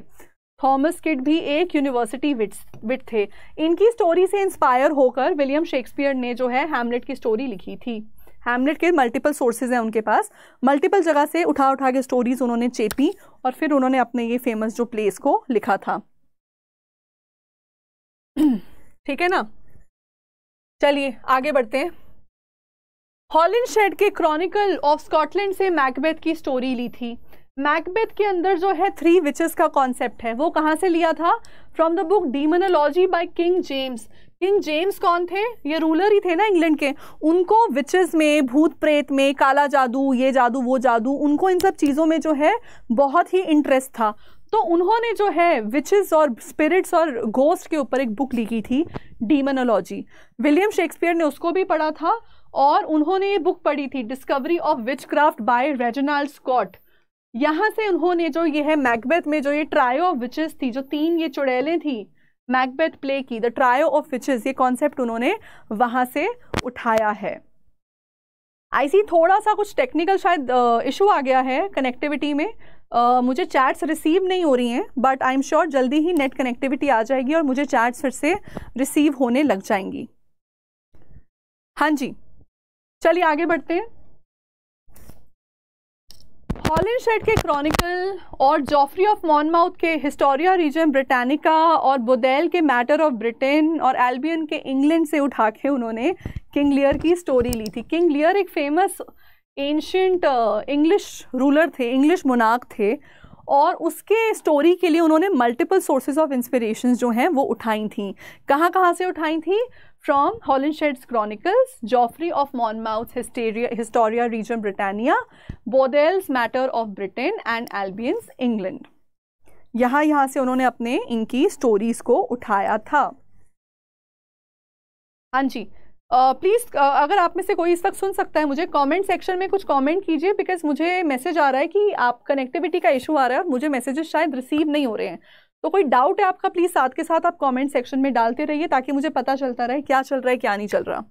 थॉमस किड भी एक यूनिवर्सिटी विट थे। इनकी स्टोरी से इंस्पायर होकर विलियम शेक्सपियर ने जो है हैमलेट की स्टोरी लिखी थी। हैमलेट के मल्टीपल सोर्सेज हैं उनके पास, मल्टीपल जगह से उठा के स्टोरीज उन्होंने चेपी और फिर उन्होंने अपने ये फेमस जो प्लेस को लिखा था। ठीक है ना, चलिए आगे बढ़ते हैं। हॉलिनशेड के क्रॉनिकल ऑफ स्कॉटलैंड से मैकबेथ की स्टोरी ली थी। मैकबेथ के अंदर जो है थ्री विचेस का कॉन्सेप्ट है, वो कहाँ से लिया था? From the book Demonology by King James. King James कौन थे? ये रूलर ही थे ना इंग्लैंड के। उनको विचेस में, भूत प्रेत में, काला जादू, ये जादू वो जादू, उनको इन सब चीज़ों में जो है बहुत ही इंटरेस्ट था। तो उन्होंने जो है विचेस और स्पिरिट्स और घोस्ट के ऊपर एक बुक लिखी थी, डीमोनोलॉजी। विलियम शेक्सपियर ने उसको भी पढ़ा था और उन्होंने ये बुक पढ़ी थी Discovery of Witchcraft by Reginald Scot. यहाँ से उन्होंने जो ये है मैकबेथ में जो ये ट्रायो ऑफ विचेस थी, जो तीन ये चुड़ैलें थी मैकबेथ प्ले की, द ट्रायो ऑफ विचेस, ये कॉन्सेप्ट उन्होंने वहाँ से उठाया है। आई सी थोड़ा सा कुछ टेक्निकल शायद इशू आ गया है कनेक्टिविटी में, मुझे चैट्स रिसीव नहीं हो रही हैं, बट आई एम श्योर जल्दी ही नेट कनेक्टिविटी आ जाएगी और मुझे चैट्स फिर से रिसीव होने लग जाएंगी। हाँ जी, चलिए आगे बढ़ते हैं। हॉलिनशेड के क्रॉनिकल और जॉफ्री ऑफ मॉनमाउथ के हिस्टोरिया रीजन ब्रिटानिका और बोदेल के मैटर ऑफ ब्रिटेन और एल्बियन के इंग्लैंड से उठा के उन्होंने किंग लियर की स्टोरी ली थी। किंग लियर एक फेमस एंशिएंट इंग्लिश रूलर थे, इंग्लिश मोनार्क थे, और उसके स्टोरी के लिए उन्होंने मल्टीपल सोर्सेज ऑफ इंस्पिरेशन जो हैं वो उठाई थी। कहाँ कहाँ से उठाई थी? From Holinshed's Chronicles, Geoffrey of Monmouth Historia Regum Britannia, Bodel's Matter of Britain and Albion's England. यहाँ से उन्होंने अपने इनकी स्टोरीज को उठाया था। हाँ जी, प्लीज़ अगर आप में से कोई इस वक्त सुन सकता है मुझे, कमेंट सेक्शन में कुछ कमेंट कीजिए, बिकॉज मुझे मैसेज आ रहा है कि आप कनेक्टिविटी का इशू आ रहा है और मुझे मैसेजेस शायद रिसीव नहीं हो रहे हैं। तो कोई डाउट है आपका, प्लीज़ साथ के साथ आप कमेंट सेक्शन में डालते रहिए ताकि मुझे पता चलता रहे क्या चल रहा है क्या नहीं चल रहा।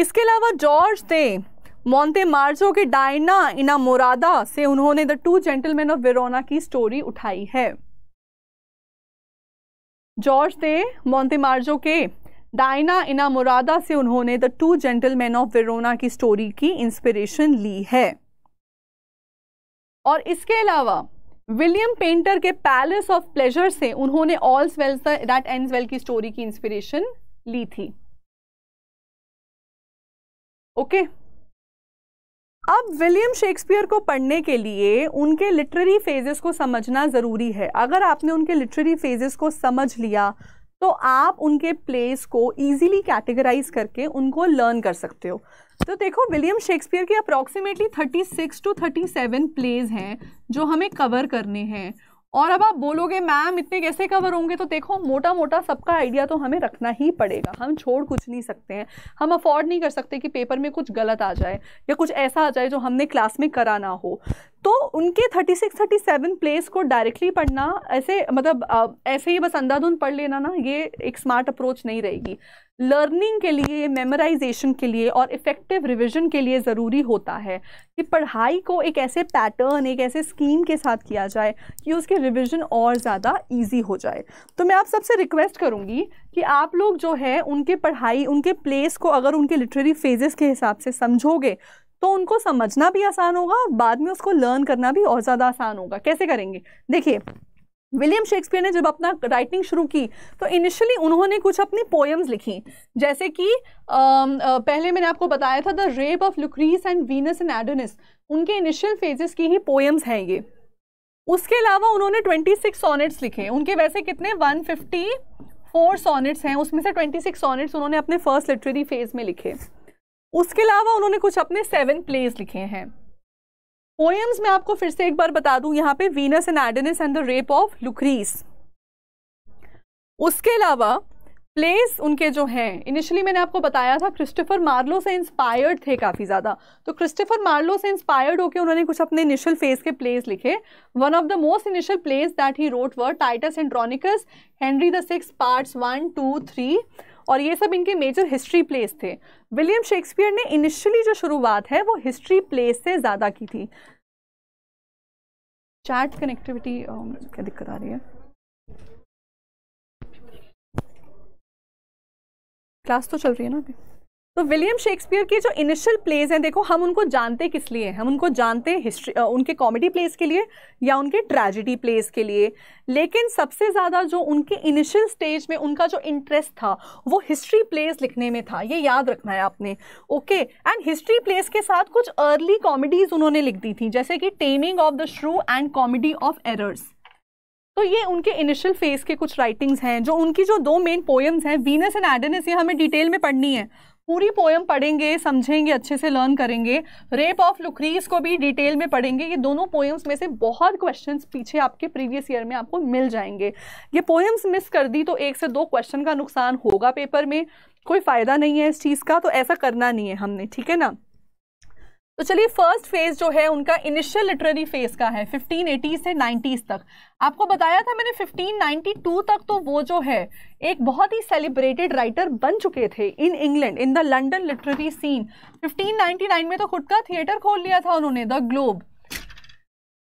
इसके अलावा जॉर्ज थे मोंटे मार्जो के डायना इना मोरादा से उन्होंने the two gentleman of Verona की स्टोरी उठाई है। जॉर्ज थे मोंटे मार्जो के डायना इना मोरादा से उन्होंने the two gentleman of Verona की स्टोरी की इंस्पिरेशन ली है। और इसके अलावा विलियम पेंटर के पैलेस ऑफ प्लेजर से उन्होंने ऑल्स वेल दैट एंड्स वेल की स्टोरी की इंस्पिरेशन ली थी। ओके, अब विलियम शेक्सपियर को पढ़ने के लिए उनके लिटरेरी फेजेस को समझना ज़रूरी है। अगर आपने उनके लिटरेरी फेजेस को समझ लिया तो आप उनके प्लेस को ईजिली कैटेगराइज करके उनको लर्न कर सकते हो। तो देखो, विलियम शेक्सपियर के अप्रॉक्सीमेटली 36 टू 37 प्लेज हैं जो हमें कवर करने हैं। और अब आप बोलोगे मैम इतने कैसे कवर होंगे, तो देखो मोटा मोटा सबका आइडिया तो हमें रखना ही पड़ेगा। हम छोड़ कुछ नहीं सकते हैं, हम अफोर्ड नहीं कर सकते कि पेपर में कुछ गलत आ जाए या कुछ ऐसा आ जाए जो हमने क्लास में करा ना हो। तो उनके 36-37 प्लेस को डायरेक्टली पढ़ना, ऐसे मतलब ऐसे ही बस अंधाधुन पढ़ लेना ना, ये एक स्मार्ट अप्रोच नहीं रहेगी। लर्निंग के लिए, मेमोराइजेशन के लिए और इफ़ेक्टिव रिवीजन के लिए ज़रूरी होता है कि पढ़ाई को एक ऐसे पैटर्न, एक ऐसे स्कीम के साथ किया जाए कि उसके रिवीजन और ज़्यादा इजी हो जाए। तो मैं आप सबसे रिक्वेस्ट करूँगी कि आप लोग जो है उनके पढ़ाई, उनके प्लेस को अगर उनके लिटरेरी फेजेस के हिसाब से समझोगे तो उनको समझना भी आसान होगा और बाद में उसको लर्न करना भी और ज़्यादा आसान होगा। कैसे करेंगे? देखिए, विलियम शेक्सपियर ने जब अपना राइटिंग शुरू की तो इनिशियली उन्होंने कुछ अपनी पोएम्स लिखी, जैसे कि पहले मैंने आपको बताया था the rape of Lucrece and Venus and Adonis, उनके इनिशियल फेजेस की ही पोएम्स हैं ये। उसके अलावा उन्होंने 26 सोनेट्स लिखे। उनके वैसे कितने 154 सोनेट्स हैं, उसमें से 26 सोनेट्स उन्होंने अपने फर्स्ट लिटरेरी फेज में लिखे। उसके अलावा उन्होंने कुछ अपने 7 प्लेज लिखे हैं। पोएम्स में आपको फिर से एक बार बता दूं यहाँ पे Venus and Adonis and the rape of Lucrece. उसके अलावा प्लेस उनके जो हैं, इनिशियली मैंने आपको बताया था क्रिस्टोफर मार्लो से इंस्पायर्ड थे काफ़ी ज़्यादा, तो क्रिस्टोफर मार्लो से इंस्पायर्ड होकर उन्होंने कुछ अपने इनिशियल फेज के प्लेस लिखे। One of the most initial plays that he wrote were Titus Andronicus, Henry the six parts 1, 2, 3 और ये सब इनके मेजर हिस्ट्री प्लेस थे। विलियम शेक्सपियर ने इनिशियली जो शुरुआत है वो हिस्ट्री प्लेस से ज़्यादा की थी। चैट कनेक्टिविटी क्या दिक्कत आ रही है? क्लास तो चल रही है ना अभी। तो विलियम शेक्सपियर की जो इनिशियल प्लेज हैं, देखो हम उनको जानते किस लिए हैं, हम उनको जानते हिस्ट्री उनके कॉमेडी प्लेस के लिए या उनके ट्रेजेडी प्लेस के लिए, लेकिन सबसे ज़्यादा जो उनके इनिशियल स्टेज में उनका जो इंटरेस्ट था वो हिस्ट्री प्लेस लिखने में था, ये याद रखना है आपने। ओके, एंड हिस्ट्री प्लेस के साथ कुछ अर्ली कॉमेडीज़ उन्होंने लिख दी थी, जैसे कि टेमिंग ऑफ द श्रू एंड कॉमेडी ऑफ एरर्स। तो ये उनके इनिशियल फेज के कुछ राइटिंग्स हैं। जो उनकी जो दो मेन पोएम्स हैं, वीनस एंड एडोनिस, ये हमें डिटेल में पढ़नी है, पूरी पोएम पढ़ेंगे, समझेंगे, अच्छे से लर्न करेंगे। रेप ऑफ लुक्रीस को भी डिटेल में पढ़ेंगे। ये दोनों पोएम्स में से बहुत क्वेश्चंस पीछे आपके प्रीवियस ईयर में आपको मिल जाएंगे। ये पोएम्स मिस कर दी तो 1 से 2 क्वेश्चन का नुकसान होगा पेपर में, कोई फ़ायदा नहीं है इस चीज़ का, तो ऐसा करना नहीं है हमने, ठीक है ना। तो चलिए, फर्स्ट फेज जो है उनका इनिशियल लिटरेरी फेज का है 1580 से 90s तक। आपको बताया था मैंने 1592 तक तो वो जो है एक बहुत ही सेलिब्रेटेड राइटर बन चुके थे in England, in the London literary scene. 1599 में तो खुद का थिएटर खोल लिया था उन्होंने, द ग्लोब।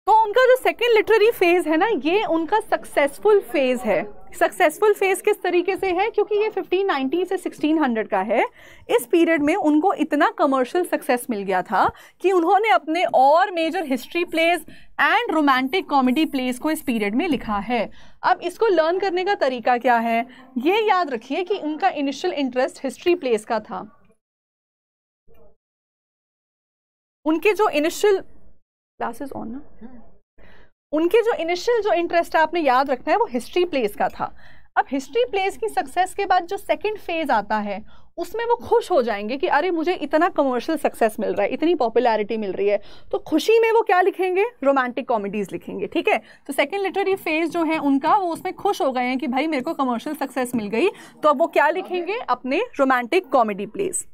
तो उनका जो सेकेंड लिटरेरी फेज है ना, ये उनका सक्सेसफुल फेज है। सक्सेसफुल फेज किस तरीके से है, क्योंकि ये 1590 से 1600 का है। इस पीरियड में उनको इतना कमर्शियल सक्सेस मिल गया था कि उन्होंने अपने और major history plays and romantic comedy plays को इस पीरियड में लिखा है। अब इसको लर्न करने का तरीका क्या है, ये याद रखिए कि उनका इनिशियल इंटरेस्ट हिस्ट्री प्लेस का था। उनके जो इनिशियल क्लासेस ऑन ना, उनके जो इनिशियल जो इंटरेस्ट है आपने याद रखना है वो हिस्ट्री प्लेस का था। अब हिस्ट्री प्लेस की सक्सेस के बाद जो सेकंड फेज आता है उसमें वो खुश हो जाएंगे कि अरे मुझे इतना कमर्शियल सक्सेस मिल रहा है, इतनी पॉपुलैरिटी मिल रही है, तो खुशी में वो क्या लिखेंगे, रोमांटिक कॉमेडीज़ लिखेंगे, ठीक है। तो सेकंड लिटरेरी फेज जो है उनका, वो उसमें खुश हो गए हैं कि भाई मेरे को कमर्शियल सक्सेस मिल गई, तो अब वो क्या लिखेंगे, अपने रोमांटिक कॉमेडी प्लेस।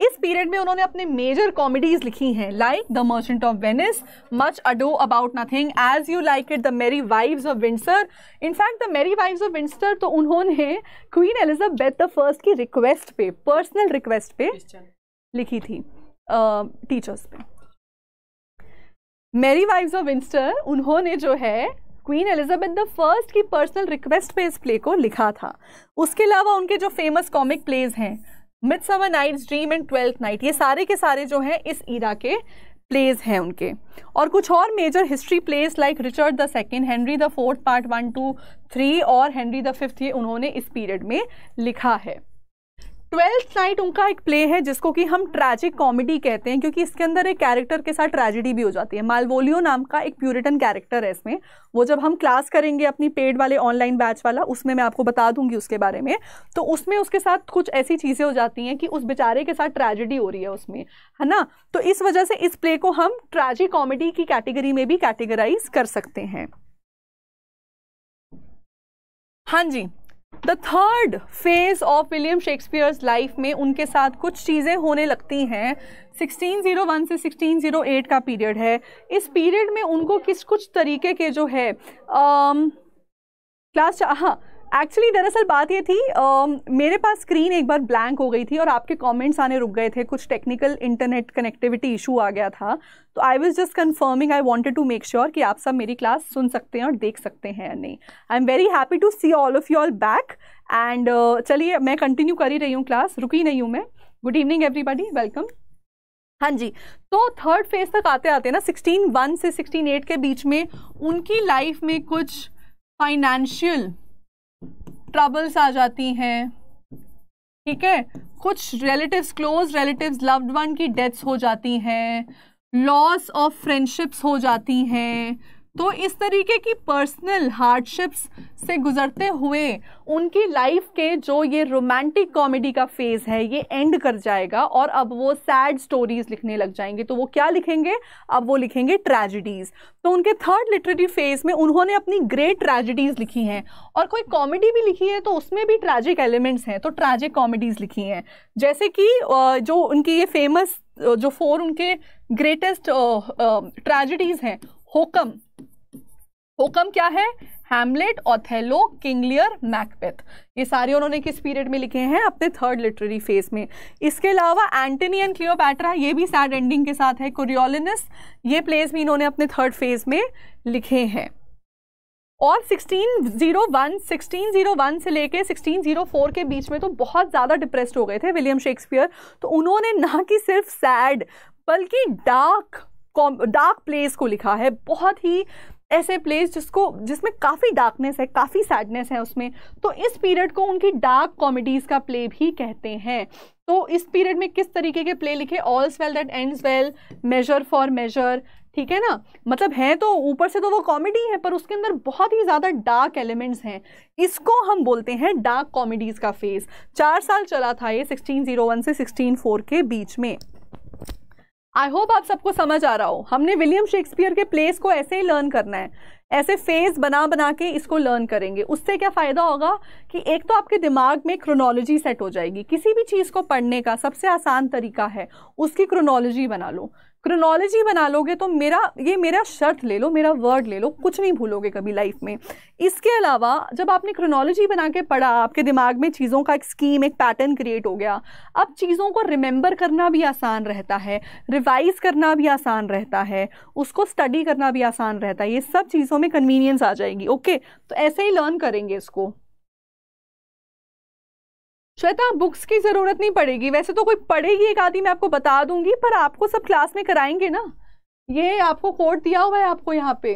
इस पीरियड में उन्होंने अपने मेजर कॉमेडीज लिखी हैं, like the merchant of Venice, much अडो about nothing, as you like it, the merry wives of Windsor. In fact the merry wives of Windsor तो उन्होंने क्वीन एलिजाबेथ द फर्स्ट की request पे, personal request पे लिखी थी, teachers पे। Mary wives of Windsor उन्होंने जो है क्वीन एलिजाबेथ द फर्स्ट की पर्सनल रिक्वेस्ट पे इस प्ले को लिखा था। उसके अलावा उनके जो फेमस कॉमिक प्लेज हैं, midsummer nights dream and twelfth night, ये सारे के सारे जो हैं इस ईरा के प्लेज हैं उनके। और कुछ और major history plays like Richard the second, Henry the fourth part 1, 2, 3 और हेनरी द फिफ्थ, ये उन्होंने इस पीरियड में लिखा है। ट्वेल्थ नाइट उनका एक प्ले है जिसको कि हम ट्रैजिक कॉमेडी कहते हैं, क्योंकि इसके अंदर एक कैरेक्टर के साथ ट्रैजेडी भी हो जाती है। मालवोलियो नाम का एक प्यूरिटन कैरेक्टर है इसमें, वो जब हम क्लास करेंगे अपनी पेड वाले ऑनलाइन बैच वाला, उसमें मैं आपको बता दूंगी उसके बारे में। तो उसमें उसके साथ कुछ ऐसी चीज़ें हो जाती हैं कि उस बेचारे के साथ ट्रैजेडी हो रही है उसमें, है ना। तो इस वजह से इस प्ले को हम ट्रैजिक कॉमेडी की कैटेगरी में भी कैटेगराइज कर सकते हैं। हाँ जी, the third phase of William Shakespeare's life में उनके साथ कुछ चीज़ें होने लगती हैं। 1601 से 1608 का पीरियड है। इस पीरियड में उनको किस कुछ तरीके के जो है क्लास, हाँ एक्चुअली दरअसल बात ये थी, मेरे पास स्क्रीन एक बार ब्लैंक हो गई थी और आपके कमेंट्स आने रुक गए थे, कुछ टेक्निकल इंटरनेट कनेक्टिविटी इशू आ गया था, तो I was just confirming, I wanted to make sure कि आप सब मेरी क्लास सुन सकते हैं और देख सकते हैं या नहीं। I am very happy to see all of you all back and चलिए मैं कंटिन्यू कर ही रही हूँ क्लास, रुकी नहीं हूँ मैं। Good evening everybody, welcome. हाँ जी, तो थर्ड फेज तक आते आते ना 1601 से 1608 के बीच में उनकी लाइफ में कुछ फाइनेंशियल ट्रबल्स आ जाती हैं, ठीक है। कुछ relatives, close relatives, loved one की डेथ्स हो जाती हैं, लॉस ऑफ फ्रेंडशिप्स हो जाती हैं, तो इस तरीके की पर्सनल हार्डशिप्स से गुजरते हुए उनकी लाइफ के जो ये रोमांटिक कॉमेडी का फेज़ है ये एंड कर जाएगा और अब वो सैड स्टोरीज़ लिखने लग जाएंगे। तो वो क्या लिखेंगे? अब वो लिखेंगे ट्रेजिडीज़। तो उनके थर्ड लिटरेरी फेज़ में उन्होंने अपनी ग्रेट ट्रेजिडीज़ लिखी हैं और कोई कॉमेडी भी लिखी है तो उसमें भी ट्रैजिक एलिमेंट्स हैं, तो ट्रैजिक कॉमेडीज़ लिखी हैं। जैसे कि जो उनकी ये फेमस जो फोर उनके ग्रेटेस्ट ट्रैजिडीज़ हैं, होकम। होकम क्या है? Hamlet, Othello, King Lear, Macbeth, ये सारे उन्होंने किस पीरियड में लिखे हैं? अपने थर्ड लिटरेरी फेज में। इसके अलावा एंटनी एंड क्लियोपैट्रा, ये भी सैड एंडिंग के साथ है, कोरियोलिनस, ये प्लेस भी इन्होंने अपने थर्ड फेज में लिखे हैं। और 1601 से लेके 1604 के बीच में तो बहुत ज़्यादा डिप्रेस्ड हो गए थे विलियम शेक्सपियर, तो उन्होंने ना कि सिर्फ सैड बल्कि डार्क प्लेस को लिखा है, बहुत ही ऐसे प्लेस जिसमें काफ़ी डार्कनेस है, काफ़ी सैडनेस है उसमें। तो इस पीरियड को उनकी डार्क कॉमेडीज़ का प्ले भी कहते हैं। तो इस पीरियड में किस तरीके के प्ले लिखे? All's well that ends well, measure for measure, ठीक है ना, मतलब है तो ऊपर से तो वो कॉमेडी है पर उसके अंदर बहुत ही ज़्यादा डार्क एलिमेंट्स हैं। इसको हम बोलते हैं डार्क कॉमेडीज़ का फेज। 4 साल चला था ये, 1601 से 1604 के बीच में। आई होप आप सबको समझ आ रहा हो। हमने विलियम शेक्सपियर के प्लेस को ऐसे ही लर्न करना है, ऐसे फेज बना बना के इसको लर्न करेंगे। उससे क्या फ़ायदा होगा कि एक तो आपके दिमाग में क्रोनोलॉजी सेट हो जाएगी। किसी भी चीज़ को पढ़ने का सबसे आसान तरीका है उसकी क्रोनोलॉजी बना लो। क्रोनोलॉजी बना लोगे तो मेरा शर्त ले लो, मेरा वर्ड ले लो, कुछ नहीं भूलोगे कभी लाइफ में। इसके अलावा जब आपने क्रोनोलॉजी बना के पढ़ा, आपके दिमाग में चीज़ों का एक स्कीम, एक पैटर्न क्रिएट हो गया। अब चीज़ों को रिमेंबर करना भी आसान रहता है, रिवाइज़ करना भी आसान रहता है, उसको स्टडी करना भी आसान रहता है। ये सब चीज़ों में कन्वीनियंस आ जाएगी। ओके, तो ऐसे ही लर्न करेंगे इसको। श्वेता, बुक्स की ज़रूरत नहीं पड़ेगी, वैसे तो कोई पढ़ेगी एक आधी, मैं आपको बता दूंगी, पर आपको सब क्लास में कराएंगे ना। ये आपको कोड दिया हुआ है, आपको यहाँ पे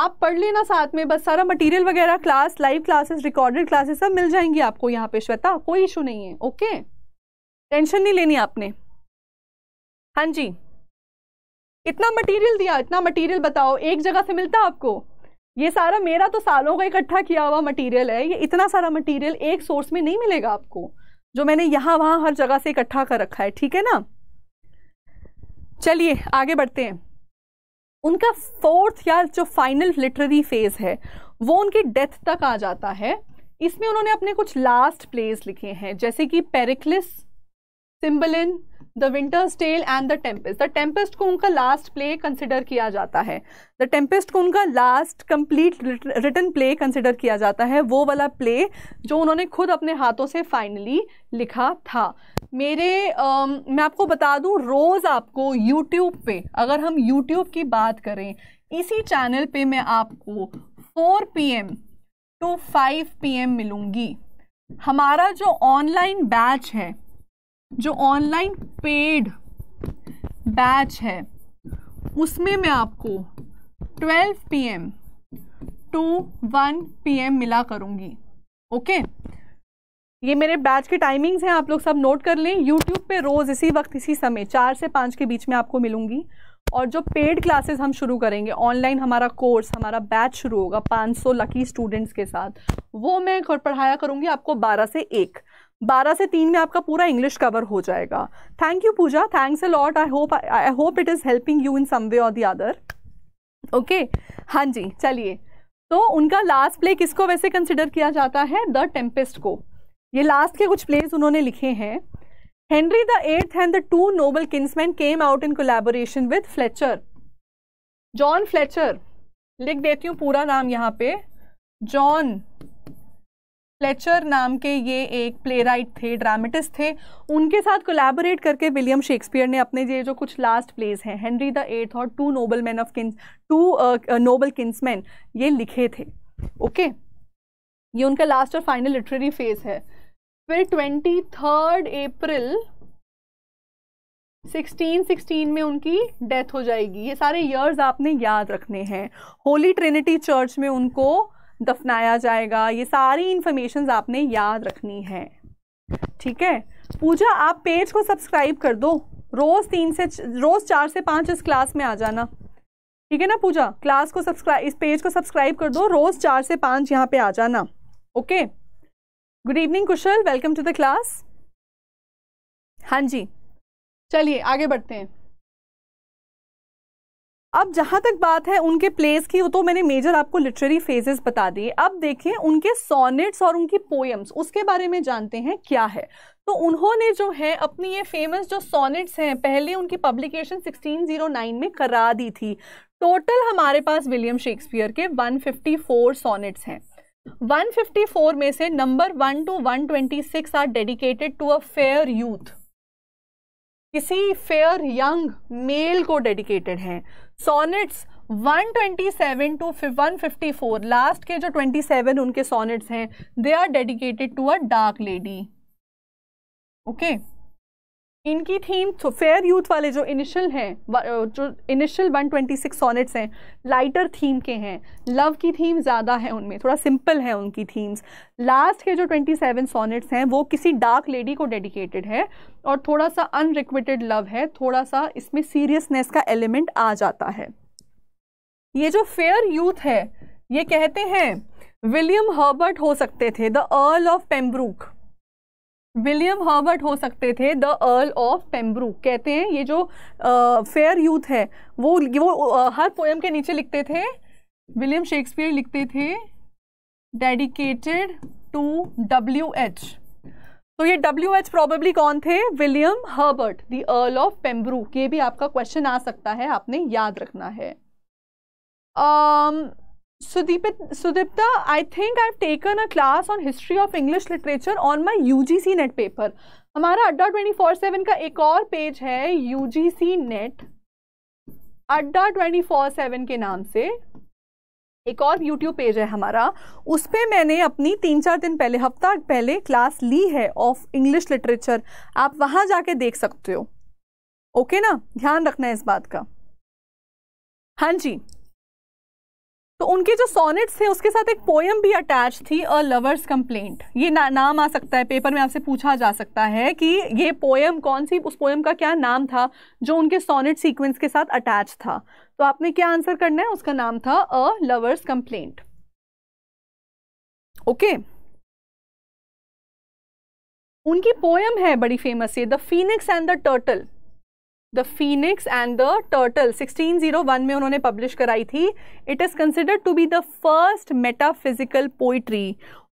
आप पढ़ लेना साथ में, बस सारा मटेरियल वगैरह, class, live classes, recorded classes सब मिल जाएंगी आपको यहाँ पे श्वेता, कोई इशू नहीं है। ओके, टेंशन नहीं लेनी आपने। हाँ जी, इतना मटीरियल दिया, इतना मटीरियल बताओ एक जगह से मिलता आपको? ये सारा मेरा तो सालों का इकट्ठा किया हुआ मटेरियल है, ये इतना सारा मटेरियल एक सोर्स में नहीं मिलेगा आपको, जो मैंने यहाँ वहाँ हर जगह से इकट्ठा कर रखा है, ठीक है ना। चलिए आगे बढ़ते हैं। उनका फोर्थ या जो फाइनल लिटरेरी फेज है वो उनकी डेथ तक आ जाता है। इसमें उन्होंने अपने कुछ लास्ट प्लेस लिखे हैं, जैसे कि Pericles, Cymbeline, the winters tale and the tempest. The tempest को उनका लास्ट प्ले कंसिडर किया जाता है, द टेम्पेस्ट को उनका last complete written play consider किया जाता है, वो वाला प्ले जो उन्होंने खुद अपने हाथों से फाइनली लिखा था। मैं आपको बता दूं, रोज़ आपको यूट्यूब पे, अगर हम यूट्यूब की बात करें, इसी चैनल पे मैं आपको 4 PM to 5 PM मिलूँगी। हमारा जो ऑनलाइन बैच है, जो ऑनलाइन पेड बैच है, उसमें मैं आपको 12 PM to 1 PM मिला करूँगी। ओके, ये मेरे बैच के टाइमिंग्स हैं, आप लोग सब नोट कर लें। यूट्यूब पे रोज़ इसी वक्त इसी समय 4 से 5 के बीच में आपको मिलूँगी। और जो पेड क्लासेस हम शुरू करेंगे, ऑनलाइन हमारा कोर्स, हमारा बैच शुरू होगा 500 लकी स्टूडेंट्स के साथ, वो मैं पढ़ाया करूँगी आपको 12 से 1, 12 से 3 में आपका पूरा इंग्लिश कवर हो जाएगा। Thank you Pooja, thanks a lot. I hope it is helping you in some way और द अदर। ओके, हाँ जी, चलिए। तो उनका लास्ट प्ले किसको वैसे कंसिडर किया जाता है? द टेम्पेस्ट को। ये लास्ट के कुछ प्लेस उन्होंने लिखे हैं। Henry VIII and the two noble kinsmen came out in collaboration with Fletcher, John Fletcher. लिख देती हूँ पूरा नाम यहाँ पे, जॉन फ्लेचर नाम के ये एक प्लेराइट थे, ड्रामेटिस्ट थे। उनके साथ कोलैबोरेट करके विलियम शेक्सपियर ने अपने ये जो कुछ लास्ट प्लेस हैं, Henry VIII और टू नोबल किन्समैन, ये लिखे थे। ओके, ये उनका लास्ट और फाइनल लिटरेरी फेज है। फिर 23 अप्रैल 1616 में उनकी डेथ हो जाएगी। ये सारे ईयर्स आपने याद रखने हैं। होली ट्रिनिटी चर्च में उनको दफनाया जाएगा। ये सारी इन्फॉर्मेशन आपने याद रखनी है, ठीक है। पूजा, आप पेज को सब्सक्राइब कर दो, रोज़ 4 से 5 इस क्लास में आ जाना, ठीक है ना पूजा, क्लास को सब्सक्राइब, इस पेज को सब्सक्राइब कर दो, रोज 4 से 5 यहाँ पे आ जाना। Okay, good evening Kushal, welcome to the class. हाँ जी, चलिए आगे बढ़ते हैं। अब जहाँ तक बात है उनके प्लेस की, वो तो मैंने मेजर आपको लिटरेरी फेजेस बता दिए। अब देखें उनके सोनेट्स और उनकी पोएम्स, उसके बारे में जानते हैं क्या है। तो उन्होंने जो है अपनी ये फेमस जो सोनेट्स हैं, पहले उनकी पब्लिकेशन 1609 में करा दी थी। टोटल हमारे पास विलियम शेक्सपियर के 154 सोनेट्स हैं। 154 में से number 1 to 126 are dedicated to a fair youth, किसी फेयर यंग मेल को डेडिकेटेड हैं। सोनेट्स 127 टू 154, लास्ट के जो 27 उनके सोनेट्स हैं, they are dedicated to a dark lady. Okay, इनकी थीम तो फेयर यूथ वाले जो इनिशियल हैं, जो इनिशियल 126 सोनेट्स हैं, लाइटर थीम के हैं, लव की थीम ज़्यादा है उनमें, थोड़ा सिंपल है उनकी थीम्स। लास्ट के जो 27 सोनेट्स हैं वो किसी डार्क लेडी को डेडिकेटेड है और थोड़ा सा अनरिक्वेटेड लव है, थोड़ा सा इसमें सीरियसनेस का एलिमेंट आ जाता है। ये जो फेयर यूथ है, ये कहते हैं विलियम हर्बर्ट हो सकते थे the earl of Pembroke, William Herbert हो सकते थे द अर्ल ऑफ पेम्ब्रूक। कहते हैं ये जो फेयर यूथ है वो हर पोएम के नीचे लिखते थे, विलियम शेक्सपियर लिखते थे डेडिकेटेड टू WH। तो ये WH प्रॉबेबली कौन थे? William Herbert the earl of Pembroke. ये भी आपका क्वेश्चन आ सकता है, आपने याद रखना है। Sudipta, I think I've taken a class on history of English literature on my UGC net paper. हमारा Adda247 का एक और पेज है UGC net, Adda247 के नाम से एक और YouTube पेज है हमारा, उस पर मैंने अपनी 3-4 दिन पहले, हफ्ता पहले क्लास ली है ऑफ इंग्लिश लिटरेचर, आप वहाँ जाके देख सकते हो। ओके ना, ध्यान रखना है इस बात का। हाँ जी, तो उनके जो सोनेट्स थे उसके साथ एक पोएम भी अटैच थी, अ लवर्स कंप्लेंट। ये नाम आ सकता है पेपर में, आपसे पूछा जा सकता है कि ये पोएम कौन सी, उस पोएम का क्या नाम था जो उनके सोनेट सीक्वेंस के साथ अटैच था। तो आपने क्या आंसर करना है, उसका नाम था अ लवर्स कंप्लेंट। ओके, उनकी पोएम है बड़ी फेमस है, the phoenix and the turtle, the phoenix and the turtle 1601 में उन्होंने पब्लिश कराई थी। It is considered to be the first metaphysical poetry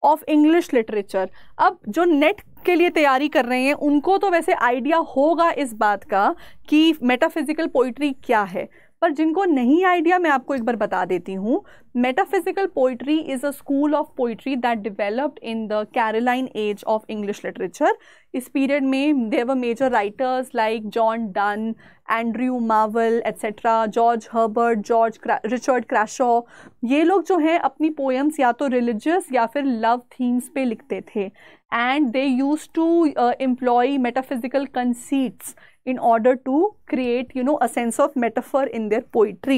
of English literature. अब जो नेट के लिए तैयारी कर रहे हैं उनको तो वैसे आइडिया होगा इस बात का कि मेटाफिजिकल पोइट्री क्या है, पर जिनको नहीं आइडिया मैं आपको एक बार बता देती हूँ। Metaphysical poetry is a school of poetry that developed in the Caroline age of English literature. इस पीरियड में there were major writers like John Donne, Andrew Marvell etcetera, George Herbert, Richard Crashaw. ये लोग जो हैं अपनी poems या तो religious या फिर लव थीम्स पे लिखते थे, and they use to employ metaphysical conceits in order to create, you know, a sense of metaphor in their poetry.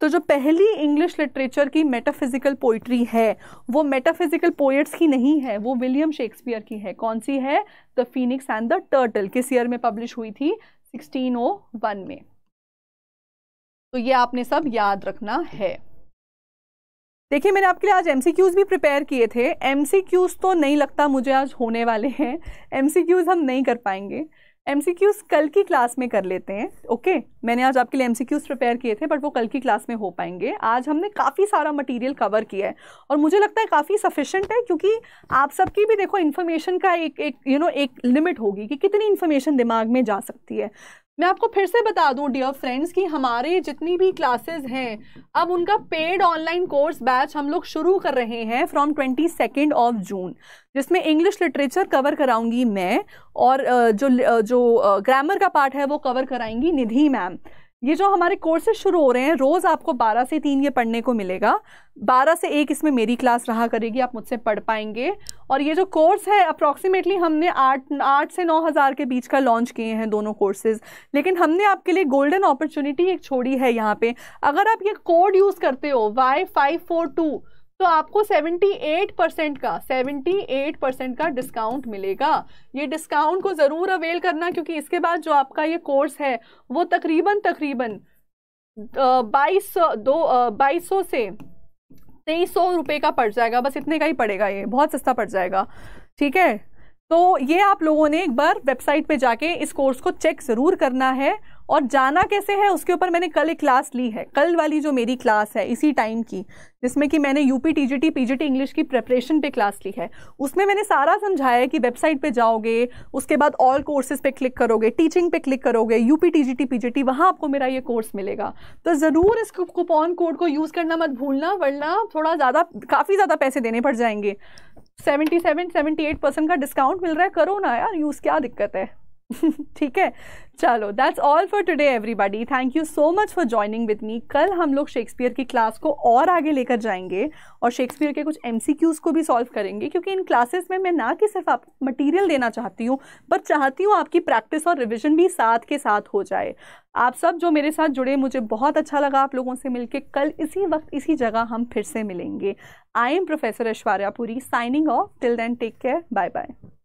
तो जो पहली इंग्लिश लिटरेचर की मेटाफिजिकल पोइट्री है वो मेटाफिजिकल पोइट्स की नहीं है, वो विलियम शेक्सपियर की है। कौन सी है? The phoenix and the turtle. किस ईयर में पब्लिश हुई थी? 1601 में। तो ये आपने सब याद रखना है। देखिए मैंने आपके लिए आज MCQs भी प्रिपेयर किए थे। MCQs तो नहीं लगता मुझे आज होने वाले हैं, MCQs हम नहीं कर पाएंगे, MCQs कल की क्लास में कर लेते हैं। ओके, मैंने आज आपके लिए MCQs प्रिपेयर किए थे बट वो कल की क्लास में हो पाएंगे। आज हमने काफ़ी सारा मटेरियल कवर किया है और मुझे लगता है काफ़ी सफिशेंट है, क्योंकि आप सबकी भी देखो इन्फॉर्मेशन का एक लिमिट होगी कि कितनी इन्फॉर्मेशन दिमाग में जा सकती है। मैं आपको फिर से बता दूं डियर फ्रेंड्स कि हमारे जितनी भी क्लासेस हैं अब उनका पेड ऑनलाइन कोर्स बैच हम लोग शुरू कर रहे हैं फ्रॉम 22 ऑफ जून, जिसमें इंग्लिश लिटरेचर कवर कराऊंगी मैं और जो ग्रामर का पार्ट है वो कवर कराएंगी निधि मैम। ये जो हमारे कोर्सेज शुरू हो रहे हैं रोज़ आपको 12 से 3 ये पढ़ने को मिलेगा। 12 से 1 इसमें मेरी क्लास रहा करेगी, आप मुझसे पढ़ पाएंगे। और ये जो कोर्स है अप्रॉक्सीमेटली हमने 8 से 9 हज़ार के बीच का लॉन्च किए हैं दोनों कोर्सेज, लेकिन हमने आपके लिए गोल्डन अपॉर्चुनिटी एक छोड़ी है यहाँ पे। अगर आप ये कोड यूज़ करते हो Y542 तो आपको 78% का डिस्काउंट मिलेगा। ये डिस्काउंट को ज़रूर अवेल करना, क्योंकि इसके बाद जो आपका ये कोर्स है वो तकरीबन 2200 से 2300 रुपये का पड़ जाएगा, बस इतने का ही पड़ेगा, ये बहुत सस्ता पड़ जाएगा। ठीक है, तो ये आप लोगों ने एक बार वेबसाइट पे जाके इस कोर्स को चेक ज़रूर करना है। और जाना कैसे है उसके ऊपर मैंने कल एक क्लास ली है, कल वाली जो मेरी क्लास है इसी टाइम की, जिसमें कि मैंने यूपी टीजीटी पीजीटी इंग्लिश की प्रिपरेशन पे क्लास ली है। उसमें मैंने सारा समझाया है कि वेबसाइट पे जाओगे, उसके बाद ऑल कोर्सेज पे क्लिक करोगे, टीचिंग पे क्लिक करोगे, यूपी टीजीटी पीजीटी, वहाँ आपको मेरा ये कोर्स मिलेगा। तो ज़रूर इस कूपन कोड को यूज़ करना मत भूलना, वरना थोड़ा ज़्यादा, काफ़ी ज़्यादा पैसे देने पड़ जाएंगे। 77-78% का डिस्काउंट मिल रहा है, करो ना यार यूज़, क्या दिक्कत है। ठीक है, चलो that's all for today everybody, thank you so much for joining with me. कल हम लोग शेक्सपियर की क्लास को और आगे लेकर जाएंगे और शेक्सपियर के कुछ MCQs को भी सॉल्व करेंगे, क्योंकि इन क्लासेस में मैं ना कि सिर्फ आपको मटेरियल देना चाहती हूँ, बट चाहती हूँ आपकी प्रैक्टिस और रिविजन भी साथ के साथ हो जाए। आप सब जो मेरे साथ जुड़े, मुझे बहुत अच्छा लगा आप लोगों से मिलके। कल इसी वक्त इसी जगह हम फिर से मिलेंगे। I am professor Aishwarya Puri, signing off, till then take care, bye bye.